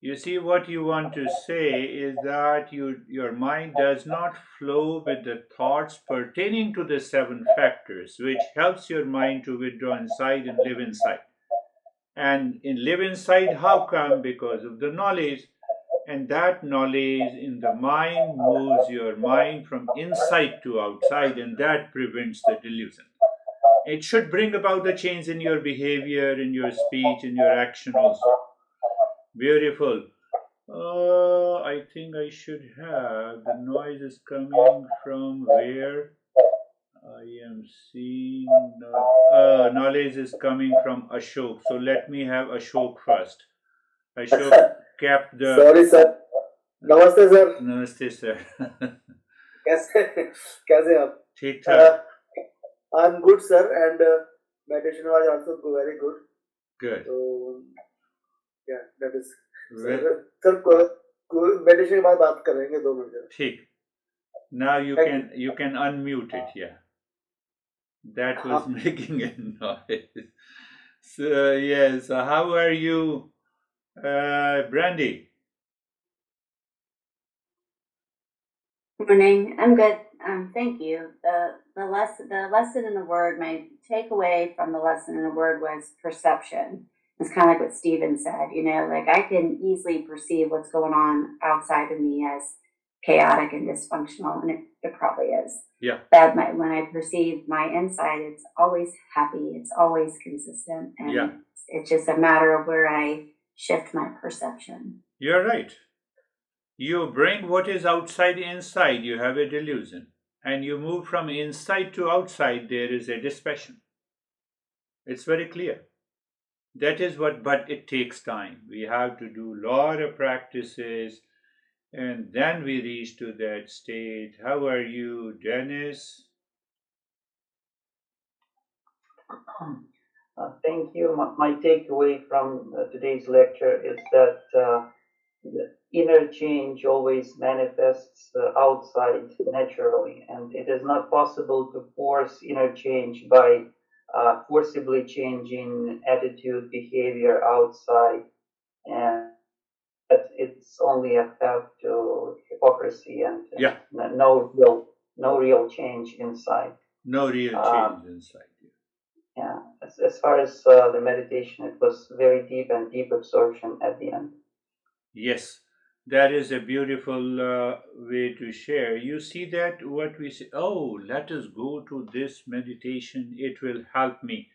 You see, what you want to say is that you, your mind does not flow with the thoughts pertaining to the seven factors, which helps your mind to withdraw inside and live inside. And in live inside, how come? Because of the knowledge. And that knowledge in the mind moves your mind from inside to outside, and that prevents the delusion. It should bring about the change in your behavior, in your speech, in your action also. Beautiful. Uh, I think I should have, the noise is coming from where I am seeing, uh, knowledge is coming from Ashok. So let me have Ashok first. Ashok kept the... Sorry, sir. Namaste, sir. Namaste, sir. Kaise Theek tha. I'm good, sir, and uh, meditation was also very good. Good. So, yeah, that is. Sir, meditation about baat karenge do minute. Theek. Now you Thank can you can unmute it. Yeah. That was making a noise. So yes. Yeah, so how are you, uh, Brandy? Morning. I'm good. Um, thank you. The the lesson the lesson in the word, my takeaway from the lesson in the word was perception. It's kind of like what Stephen said, you know, like I can easily perceive what's going on outside of me as chaotic and dysfunctional, and it, it probably is. Yeah. But my, when I perceive my inside, it's always happy, it's always consistent, and yeah. it's just a matter of where I shift my perception. You're right. You bring what is outside inside, you have a delusion, and you move from inside to outside, there is a dispassion. It's very clear. That is what, but it takes time. We have to do a lot of practices, and then we reach to that state. How are you, Dennis? Uh, thank you. My, my takeaway from uh, today's lecture is that uh, the inner change always manifests uh, outside naturally, and it is not possible to force inner change by uh, forcibly changing attitude, behavior outside, and it's only a path to hypocrisy and, and yeah. no real, no real change inside. No real um, change inside. Yeah. As, as far as uh, the meditation, it was very deep and deep absorption at the end. Yes, that is a beautiful uh, way to share. You see that what we say, oh, let us go to this meditation, it will help me.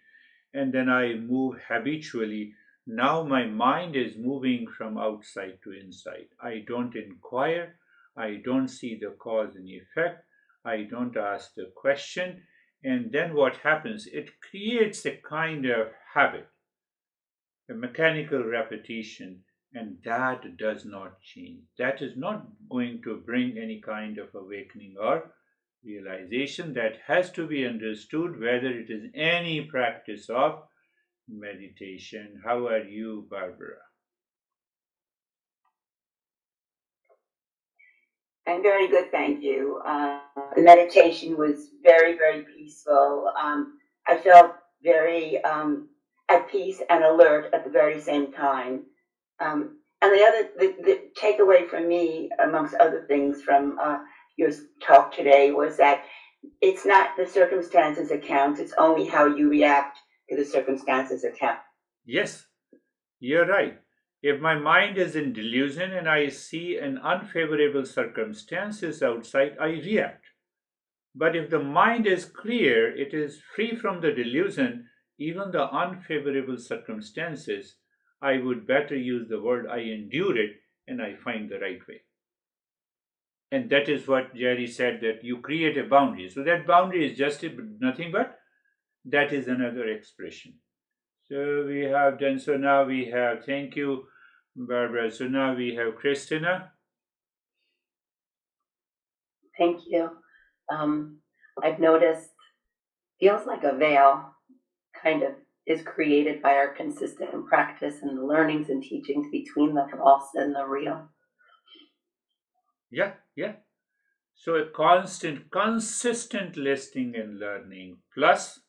And then I move habitually. Now my mind is moving from outside to inside. I don't inquire. I don't see the cause and effect. I don't ask the question. And then what happens? It creates a kind of habit, a mechanical repetition, and that does not change. That is not going to bring any kind of awakening or realization. That has to be understood, whether it is any practice of meditation. How are you, Barbara? I'm very good, thank you. Uh, the meditation was very, very peaceful. Um, I felt very um, at peace and alert at the very same time. Um, and the other the, the takeaway from me, amongst other things from uh, your talk today, was that it's not the circumstances that counts, it's only how you react to the circumstances that count. Yes, you're right. If my mind is in delusion and I see an unfavorable circumstances outside, I react. But if the mind is clear, it is free from the delusion, even the unfavorable circumstances, I would better use the word, I endure it and I find the right way. And that is what Jerry said, that you create a boundary. So that boundary is just nothing but, that is another expression. So we have done, so now we have, thank you, Barbara. So now we have Christina. Thank you. Um, I've noticed, feels like a veil kind of is created by our consistent practice and the learnings and teachings between the false and the real. Yeah, yeah. So a constant, consistent listening and learning, plus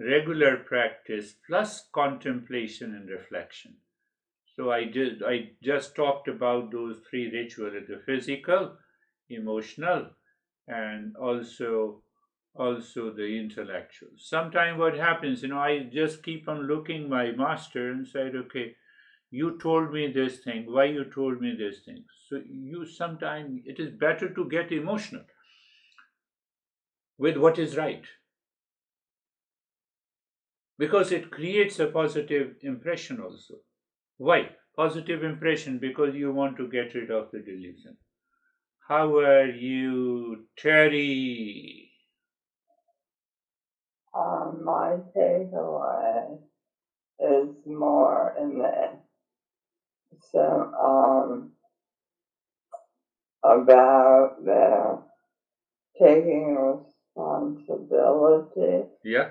regular practice, plus contemplation and reflection. So I did. I just talked about those three rituals: the physical, emotional, and also also the intellectual. Sometimes what happens, you know, I just keep on looking my master and said, okay, you told me this thing. Why you told me this thing? So you sometimes it is better to get emotional with what is right, because it creates a positive impression also. Why? Positive impression, because you want to get rid of the delusion. How are you, Terry? Uh, my takeaway is more in the, so, um, about the taking responsibility. Yeah.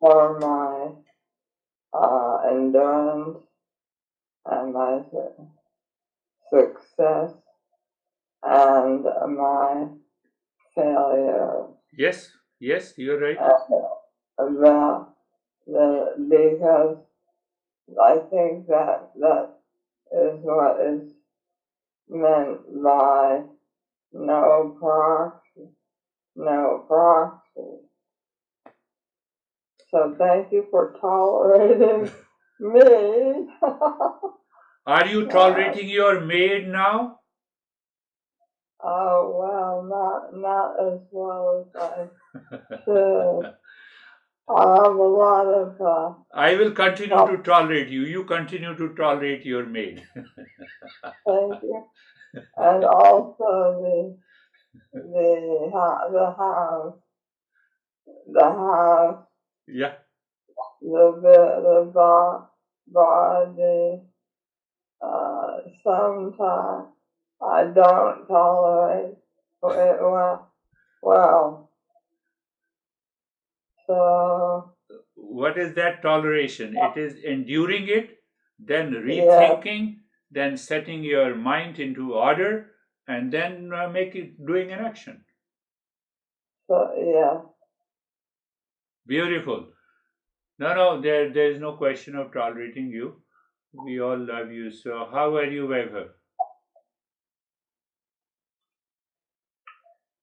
For my uh, endurance and my su success and my failure. Yes, yes, you're right. Uh, about the, because I think that that is what is meant by no proxy, no proxy. So thank you for tolerating me. Are you tolerating yeah. your maid now? Oh, well, not not as well as I should. I have a lot of... Uh, I will continue help. to tolerate you. You continue to tolerate your maid. Thank you. And also the, the, the house. The house. Yeah. The the the body. Uh, sometimes I don't tolerate it well. Well. So what is that toleration? Yeah. It is enduring it, then rethinking, yeah. then setting your mind into order, and then uh, make it doing an action. So, yeah. Beautiful. No, no, there, there is no question of tolerating you. We all love you. So, how are you, Vaibhav?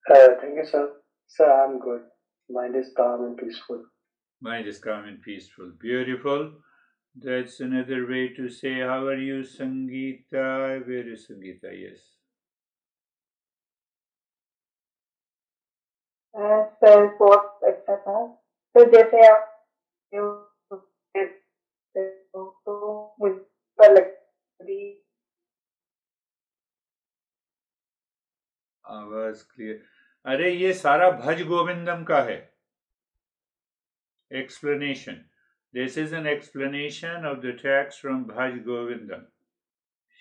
Uh, thank you, sir. Sir, I'm good. Mind is calm and peaceful. Mind is calm and peaceful. Beautiful. That's another way to say, how are you, Sangeeta? Where is Sangeeta? Yes. Uh, sir, fourth exercise. So, they say, you also with the आवाज clear. अरे ये सारा भज गोविंदम का है explanation. This is an explanation of the text from Bhaj Govindam.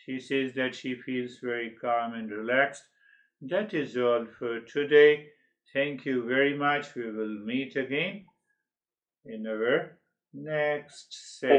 She says that she feels very calm and relaxed. That is all for today. Thank you very much. We will meet again in our next session.